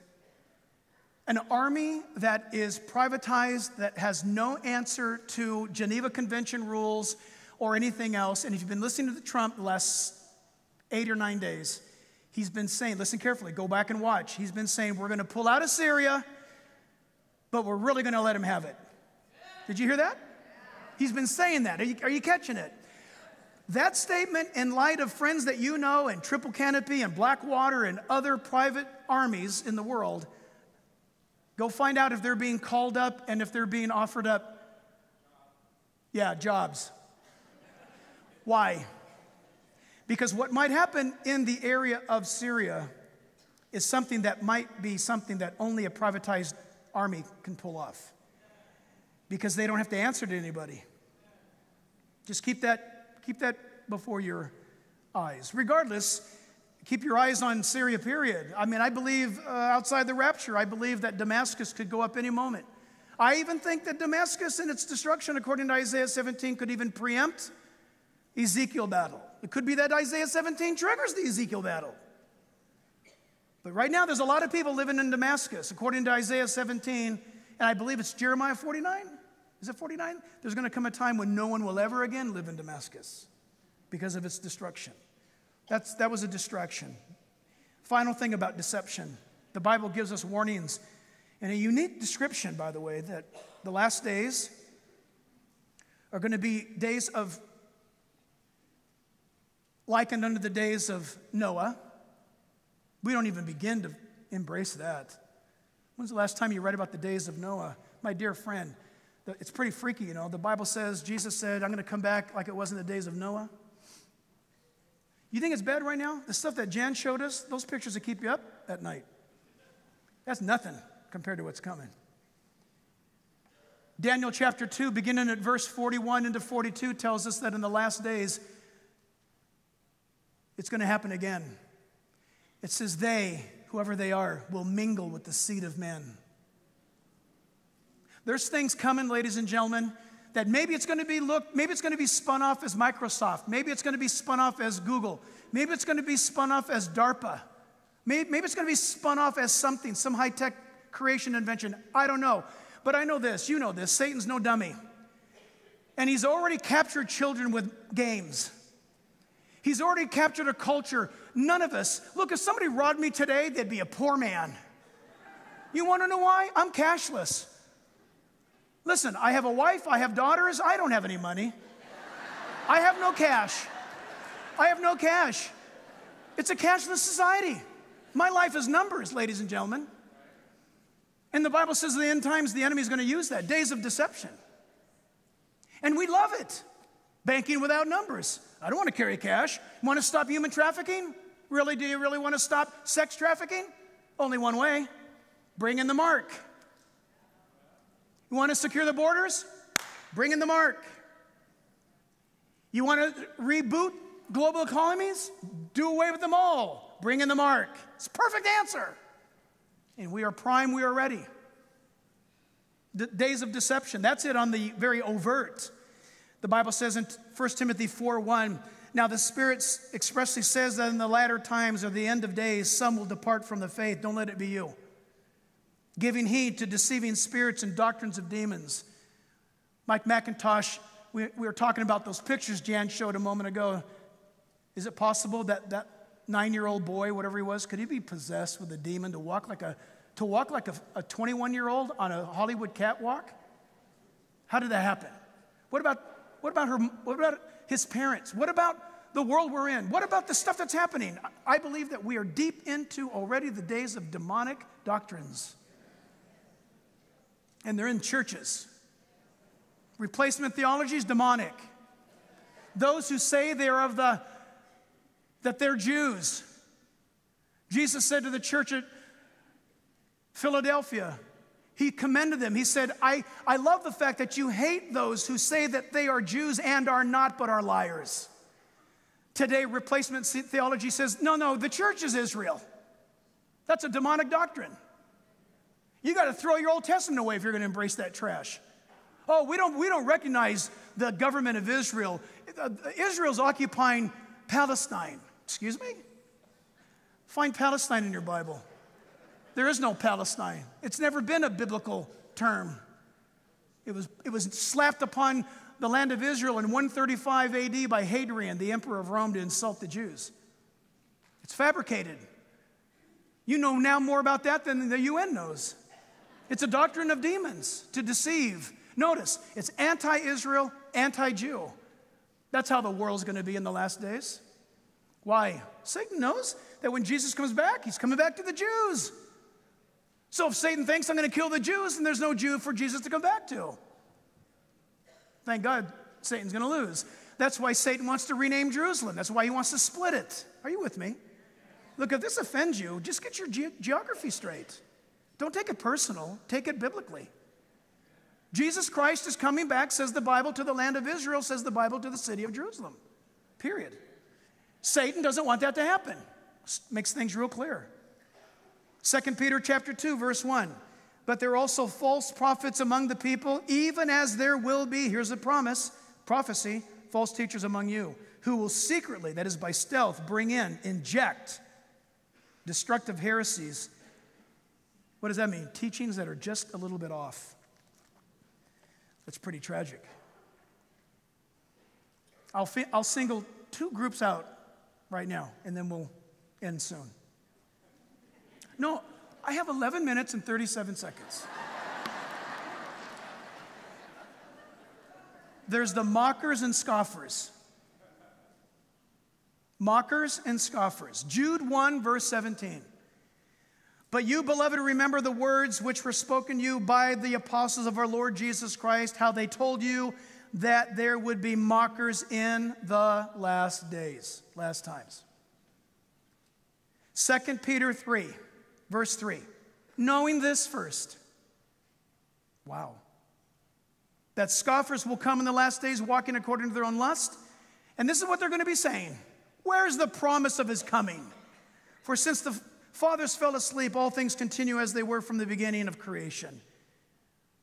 an army that is privatized, that has no answer to Geneva Convention rules or anything else. And if you've been listening to Trump the last 8 or 9 days, he's been saying, listen carefully, go back and watch. He's been saying, we're going to pull out of Syria, but we're really going to let him have it. Did you hear that? He's been saying that. Are you catching it? That statement, in light of friends that you know and Triple Canopy and Blackwater and other private armies in the world, go find out if they're being called up and if they're being offered up. Yeah, jobs. Why? Because what might happen in the area of Syria is something that might be something that only a privatized army can pull off, because they don't have to answer to anybody. Just keep that before your eyes. Regardless, keep your eyes on Syria, period. I mean, I believe outside the rapture, I believe that Damascus could go up any moment. I even think that Damascus and its destruction, according to Isaiah 17, could even preempt Ezekiel battle. It could be that Isaiah 17 triggers the Ezekiel battle. But right now, there's a lot of people living in Damascus, according to Isaiah 17, and I believe it's Jeremiah 49. Is it 49? There's going to come a time when no one will ever again live in Damascus because of its destruction. That was a distraction. Final thing about deception. The Bible gives us warnings. And a unique description, by the way, that the last days are going to be days of likened unto the days of Noah. We don't even begin to embrace that. When's the last time you read about the days of Noah? My dear friend, it's pretty freaky, you know. The Bible says, Jesus said, I'm going to come back like it was in the days of Noah. You think it's bad right now? The stuff that Jan showed us, those pictures that keep you up at night. That's nothing compared to what's coming. Daniel chapter 2, beginning at verse 41 into 42, tells us that in the last days, it's going to happen again. It says they, whoever they are, will mingle with the seed of men. There's things coming, ladies and gentlemen, that maybe it's going to be maybe it's going to be spun off as Microsoft. Maybe it's going to be spun off as Google. Maybe it's going to be spun off as DARPA. Maybe it's going to be spun off as something, some high-tech creation invention. I don't know. But I know this. You know this. Satan's no dummy. And he's already captured children with games. He's already captured a culture. None of us. Look, if somebody robbed me today, they'd be a poor man. You want to know why? I'm cashless. Listen, I have a wife. I have daughters. I don't have any money. I have no cash. I have no cash. It's a cashless society. My life is numbers, ladies and gentlemen. And the Bible says in the end times, the enemy is going to use that. Days of deception. And we love it. Banking without numbers. I don't want to carry cash. Want to stop human trafficking? Really? Do you really want to stop sex trafficking? Only one way. Bring in the mark. You want to secure the borders? Bring in the mark. You want to reboot global economies? Do away with them all. Bring in the mark. It's a perfect answer. And we are prime. We are ready. Days of deception. That's it on the very overt. The Bible says in 1 Timothy 4:1, now the Spirit expressly says that in the latter times or the end of days, some will depart from the faith. Don't let it be you. Giving heed to deceiving spirits and doctrines of demons. Mike McIntosh, we were talking about those pictures Jan showed a moment ago. Is it possible that that 9-year-old boy, whatever he was, could he be possessed with a demon to walk like a 21-year-old on a Hollywood catwalk? How did that happen? What about his parents? What about the world we're in? What about the stuff that's happening? I believe that we are deep into already the days of demonic doctrines. And they're in churches. Replacement theology is demonic. Those who say they're that they're Jews. Jesus said to the church at Philadelphia, he commended them. He said, I love the fact that you hate those who say that they are Jews and are not, but are liars. Today, replacement theology says, no, the church is Israel. That's a demonic doctrine. You got to throw your Old Testament away if you're going to embrace that trash. Oh, we don't recognize the government of Israel. Israel's occupying Palestine. Excuse me? Find Palestine in your Bible. There is no Palestine. It's never been a biblical term. It was slapped upon the land of Israel in 135 AD by Hadrian, the emperor of Rome, to insult the Jews. It's fabricated. You know now more about that than the UN knows. It's a doctrine of demons to deceive. Notice, it's anti-Israel, anti-Jew. That's how the world's going to be in the last days. Why? Satan knows that when Jesus comes back, he's coming back to the Jews. So if Satan thinks I'm going to kill the Jews, then there's no Jew for Jesus to come back to. Thank God Satan's going to lose. That's why Satan wants to rename Jerusalem. That's why he wants to split it. Are you with me? Look, if this offends you, just get your geography straight. Don't take it personal. Take it biblically. Jesus Christ is coming back, says the Bible, to the land of Israel, says the Bible, to the city of Jerusalem. Period. Satan doesn't want that to happen. Makes things real clear. 2 Peter chapter 2, verse 1. But there are also false prophets among the people, even as there will be, here's a promise, prophecy, false teachers among you, who will secretly, that is by stealth, bring in, inject destructive heresies. What does that mean? Teachings that are just a little bit off. That's pretty tragic. I'll single two groups out right now, and then we'll end soon. No, I have 11 minutes and 37 seconds. There's the mockers and scoffers. Mockers and scoffers. Jude 1, verse 17. But you, beloved, remember the words which were spoken to you by the apostles of our Lord Jesus Christ, how they told you that there would be mockers in the last days, last times. 2 Peter 3, verse 3. Knowing this first. Wow. That scoffers will come in the last days walking according to their own lust. And this is what they're going to be saying. Where's the promise of his coming? For since the fathers fell asleep, all things continue as they were from the beginning of creation.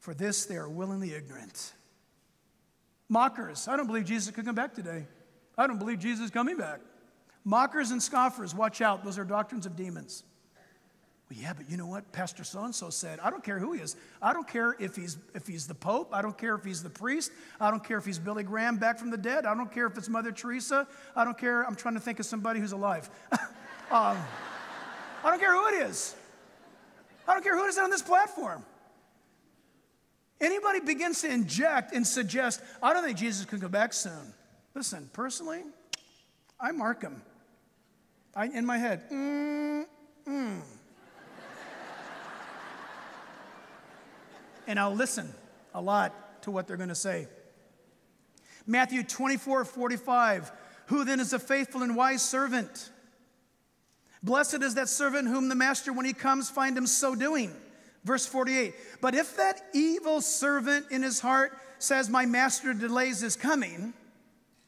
For this they are willingly ignorant. Mockers. I don't believe Jesus could come back today. I don't believe Jesus is coming back. Mockers and scoffers, watch out. Those are doctrines of demons. Well, yeah, but you know what? Pastor so-and-so said, I don't care who he is. I don't care if he's the Pope. I don't care if he's the priest. I don't care if he's Billy Graham back from the dead. I don't care if it's Mother Teresa. I don't care. I'm trying to think of somebody who's alive. I don't care who it is. I don't care who it is on this platform. Anybody begins to inject and suggest, I don't think Jesus can go back soon. Listen, personally, I mark him. In my head, And I'll listen a lot to what they're going to say. Matthew 24, 45. Who then is a faithful and wise servant? Blessed is that servant whom the master, when he comes, find him so doing. Verse 48. But if that evil servant in his heart says, my master delays his coming,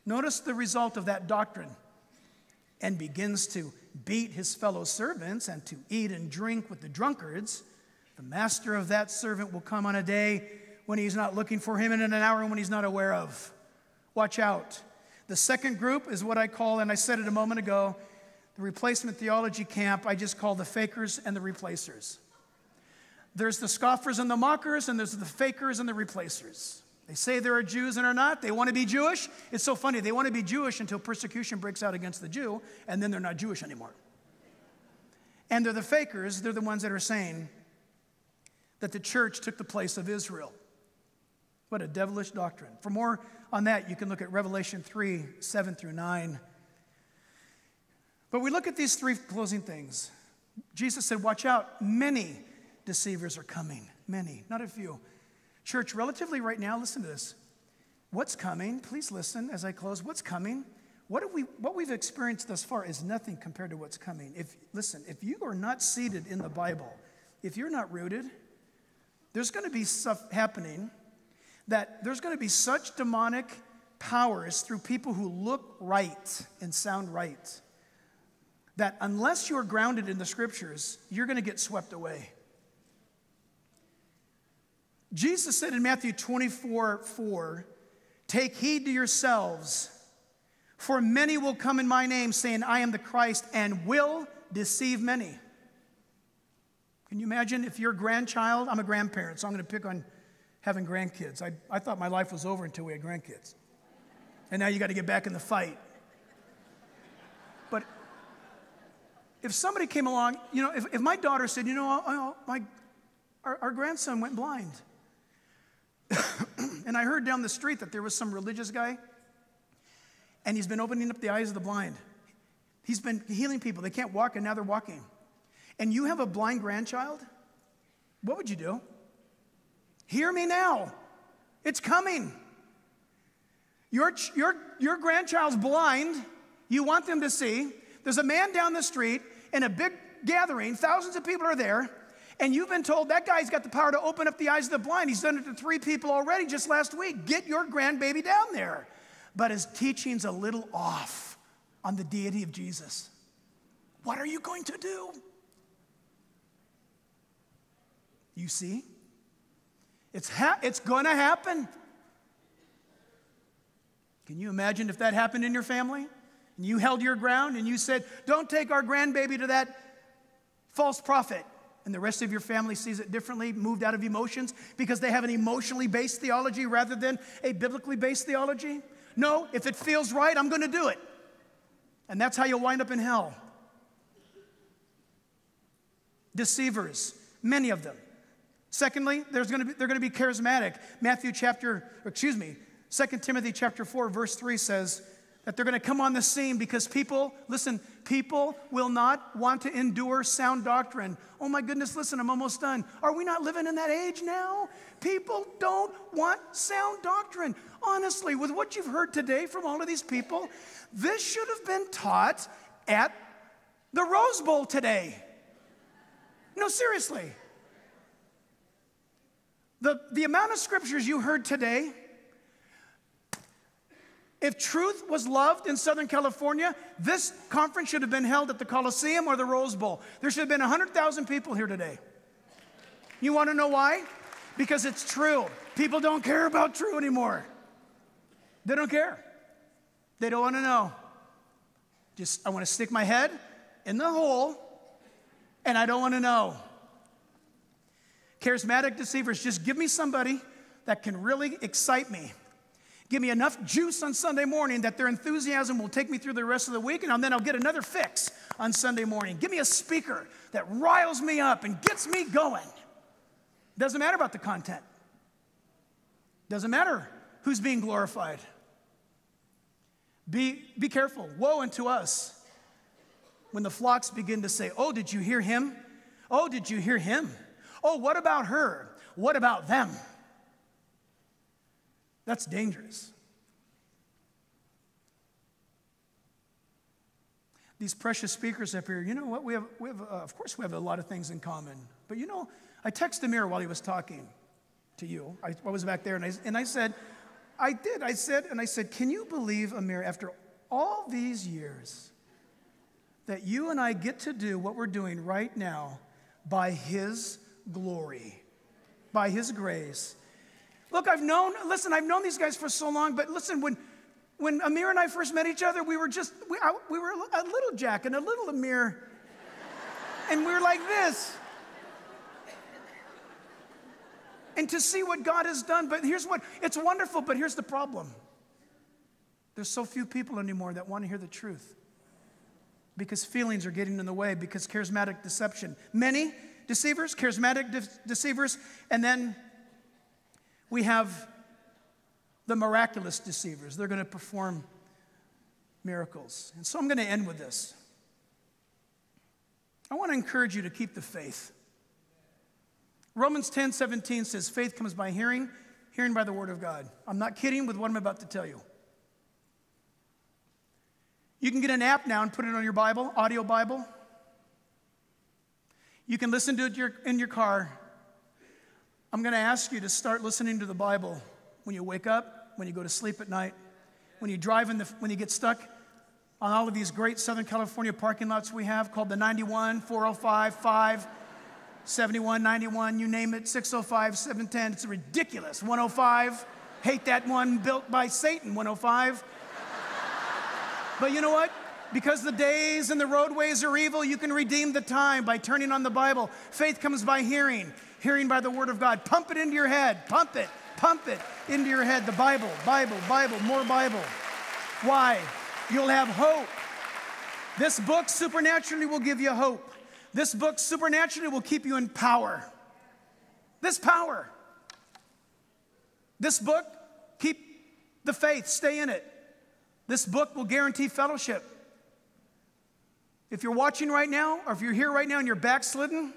notice the result of that doctrine, and begins to beat his fellow servants and to eat and drink with the drunkards, the master of that servant will come on a day when he's not looking for him and in an hour when he's not aware of. Watch out. The second group is what I call, and I said it a moment ago, the replacement theology camp. I just call the fakers and the replacers. There's the scoffers and the mockers, and there's the fakers and the replacers. They say there are Jews and are not. They want to be Jewish. It's so funny. They want to be Jewish until persecution breaks out against the Jew, and then they're not Jewish anymore. And they're the fakers. They're the ones that are saying that the church took the place of Israel. What a devilish doctrine. For more on that, you can look at Revelation 3, 7 through 9. But we look at these three closing things. Jesus said, watch out, many deceivers are coming. Many, not a few. Church, relatively right now, listen to this. What's coming? Please listen as I close. What's coming? What we've experienced thus far is nothing compared to what's coming. If you are not seated in the Bible, if you're not rooted, there's going to be stuff happening that there's going to be such demonic powers through people who look right and sound right that unless you're grounded in the Scriptures, you're going to get swept away. Jesus said in Matthew 24, 4, take heed to yourselves, for many will come in my name, saying, I am the Christ, and will deceive many. Can you imagine if your grandchild, I'm a grandparent, so I'm going to pick on having grandkids. I thought my life was over until we had grandkids. And now you got to get back in the fight. But if somebody came along, you know, if my daughter said, you know, our grandson went blind. And I heard down the street that there was some religious guy, and he's been opening up the eyes of the blind. He's been healing people. They can't walk, and now they're walking. And you have a blind grandchild, what would you do? Hear me now. It's coming. Your grandchild's blind. You want them to see. There's a man down the street in a big gathering. Thousands of people are there. And you've been told that guy's got the power to open up the eyes of the blind. He's done it to 3 people already just last week. Get your grandbaby down there. But his teaching's a little off on the deity of Jesus. What are you going to do? You see? It's going to happen. Can you imagine if that happened in your family? And you held your ground and you said, don't take our grandbaby to that false prophet. And the rest of your family sees it differently, moved out of emotions, because they have an emotionally based theology rather than a biblically based theology. No, if it feels right, I'm going to do it. And that's how you'll wind up in hell. deceivers, many of them. Secondly, they're going to be charismatic. 2 Timothy chapter 4, verse 3 says that they're going to come on the scene because people, listen, people will not want to endure sound doctrine. Oh my goodness, listen, I'm almost done. Are we not living in that age now? People don't want sound doctrine. Honestly, with what you've heard today from all of these people, this should have been taught at the Rose Bowl today. No, seriously. The amount of scriptures you heard today, if truth was loved in Southern California, this conference should have been held at the Coliseum or the Rose Bowl. There should have been 100,000 people here today. You want to know why? Because it's true. People don't care about true anymore. They don't care. They don't want to know. Just, I want to stick my head in the hole, and I don't want to know. Charismatic deceivers, just give me somebody that can really excite me. Give me enough juice on Sunday morning that their enthusiasm will take me through the rest of the week, and then I'll get another fix on Sunday morning. Give me a speaker that riles me up and gets me going. Doesn't matter about the content. Doesn't matter who's being glorified. Be careful. Woe unto us when the flocks begin to say, oh, did you hear him? Oh, did you hear him? Oh, what about her? What about them? That's dangerous. These precious speakers up here, you know what? Of course, we have a lot of things in common. But you know, I texted Amir while he was talking to you. I was back there, and I said, I said, can you believe, Amir, after all these years, that you and I get to do what we're doing right now by his glory, by his grace? Look, I've known these guys for so long, but listen, when Amir and I first met each other, we were a little Jack and a little Amir, and we were like this. And to see what God has done, but here's what, it's wonderful, but here's the problem. There's so few people anymore that want to hear the truth because feelings are getting in the way, because charismatic deception. Many deceivers, charismatic deceivers, and then we have the miraculous deceivers. They're going to perform miracles. And so I'm going to end with this. I want to encourage you to keep the faith. Romans 10:17 says, faith comes by hearing, hearing by the word of God. I'm not kidding with what I'm about to tell you. You can get an app now and put it on your Bible, audio Bible. You can listen to it in your car. I'm going to ask you to start listening to the Bible when you wake up, when you go to sleep at night, when you drive when you get stuck on all of these great Southern California parking lots we have called the 91, 405, 5, 71, 91, you name it, 605, 710. It's ridiculous. 105, hate that one, built by Satan, 105. But you know what? Because the days and the roadways are evil, you can redeem the time by turning on the Bible. Faith comes by hearing. Hearing by the word of God. Pump it into your head. Pump it into your head. The Bible, Bible, Bible, more Bible. Why? You'll have hope. This book supernaturally will give you hope. This book supernaturally will keep you in power. This power. This book, keep the faith. Stay in it. This book will guarantee fellowship. If you're watching right now, or if you're here right now and you're backslidden,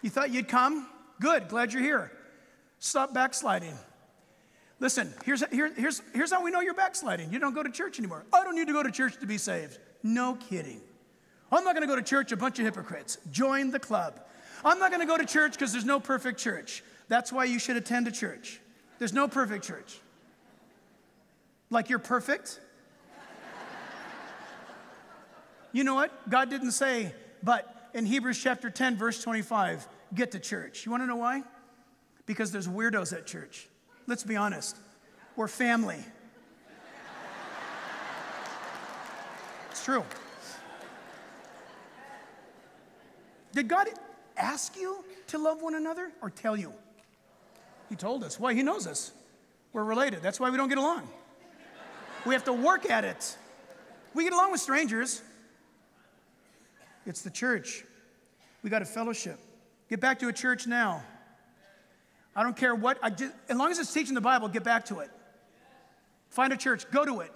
you thought you'd come? Good, glad you're here. Stop backsliding. Listen, here's how we know you're backsliding. You don't go to church anymore. I don't need to go to church to be saved. No kidding. I'm not going to go to church, a bunch of hypocrites. Join the club. I'm not going to go to church because there's no perfect church. That's why you should attend a church. There's no perfect church. Like you're perfect? You know what? God didn't say, but in Hebrews chapter 10, verse 25, get to church. You want to know why? Because there's weirdos at church. Let's be honest. We're family. It's true. Did God ask you to love one another or tell you? He told us. Why? He knows us. We're related. That's why we don't get along. We have to work at it. We get along with strangers. It's the church. We got to fellowship. Get back to a church now. I don't care what, as long as it's teaching the Bible, get back to it. Find a church, go to it.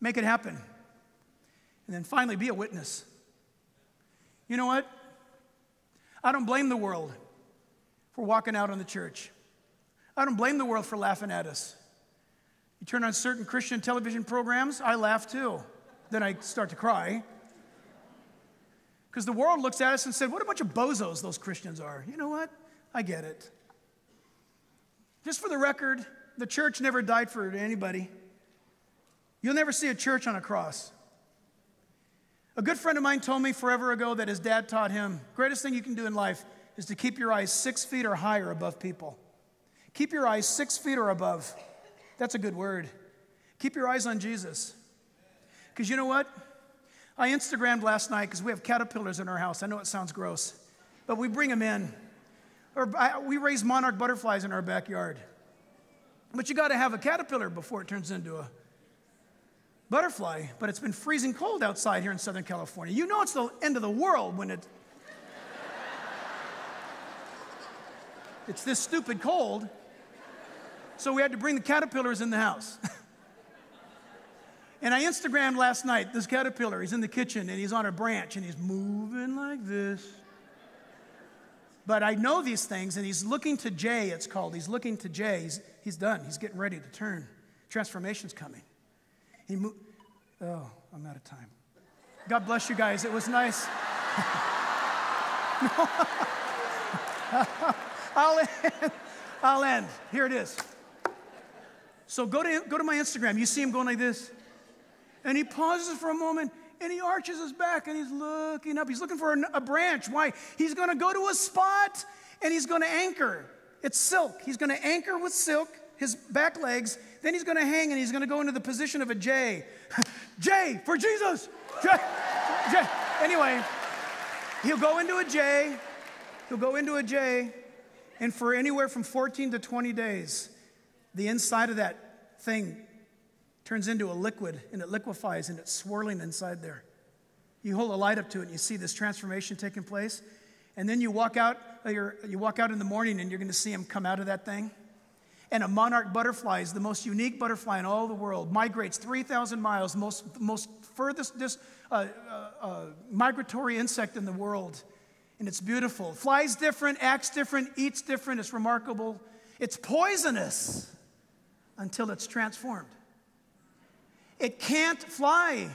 Make it happen. And then finally, be a witness. You know what? I don't blame the world for walking out on the church. I don't blame the world for laughing at us. You turn on certain Christian television programs, I laugh too. Then I start to cry. Because the world looks at us and said, what a bunch of bozos those Christians are. You know what? I get it. Just for the record, the church never died for anybody. You'll never see a church on a cross. A good friend of mine told me forever ago that his dad taught him, greatest thing you can do in life is to keep your eyes 6 feet or higher above people. Keep your eyes 6 feet or above. That's a good word. Keep your eyes on Jesus. Because you know what? I Instagrammed last night because we have caterpillars in our house. I know it sounds gross, but we bring them in. Or we raise monarch butterflies in our backyard. But you got to have a caterpillar before it turns into a butterfly, but it's been freezing cold outside here in Southern California. You know it's the end of the world when it's this stupid cold. So we had to bring the caterpillars in the house. And I Instagrammed last night this caterpillar. He's in the kitchen, and he's on a branch, and he's moving like this. But I know these things, and he's looking to Jay, it's called. He's looking to Jay. He's done. He's getting ready to turn. Transformation's coming. Oh, I'm out of time. God bless you guys. It was nice. I'll end. Here it is. So go to my Instagram. You see him going like this. And he pauses for a moment, and he arches his back, and he's looking up. He's looking for a branch. Why? He's going to go to a spot, and he's going to anchor. It's silk. He's going to anchor with silk, his back legs. Then he's going to hang, and he's going to go into the position of a J. J for Jesus. J. J. Anyway, he'll go into a J. He'll go into a J. And for anywhere from 14 to 20 days, the inside of that thing turns into a liquid, and it liquefies, and it's swirling inside there. You hold a light up to it, and you see this transformation taking place. And then you walk out in the morning, and you're going to see him come out of that thing. And a monarch butterfly is the most unique butterfly in all the world. Migrates 3,000 miles, most furthest migratory insect in the world. And it's beautiful. Flies different, acts different, eats different. It's remarkable. It's poisonous until it's transformed. It can't fly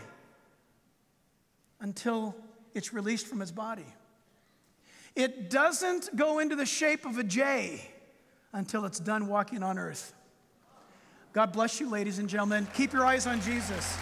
until it's released from its body. It doesn't go into the shape of a J until it's done walking on earth. God bless you, ladies and gentlemen. Keep your eyes on Jesus.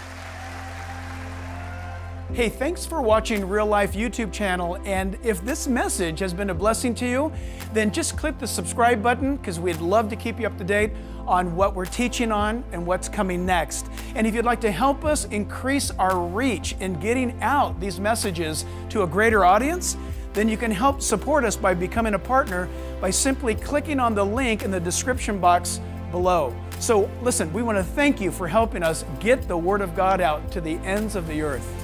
Hey, thanks for watching Real Life YouTube channel. And if this message has been a blessing to you, then just click the subscribe button, because we'd love to keep you up to date on what we're teaching on and what's coming next. And if you'd like to help us increase our reach in getting out these messages to a greater audience, then you can help support us by becoming a partner by simply clicking on the link in the description box below. So listen, we want to thank you for helping us get the Word of God out to the ends of the earth.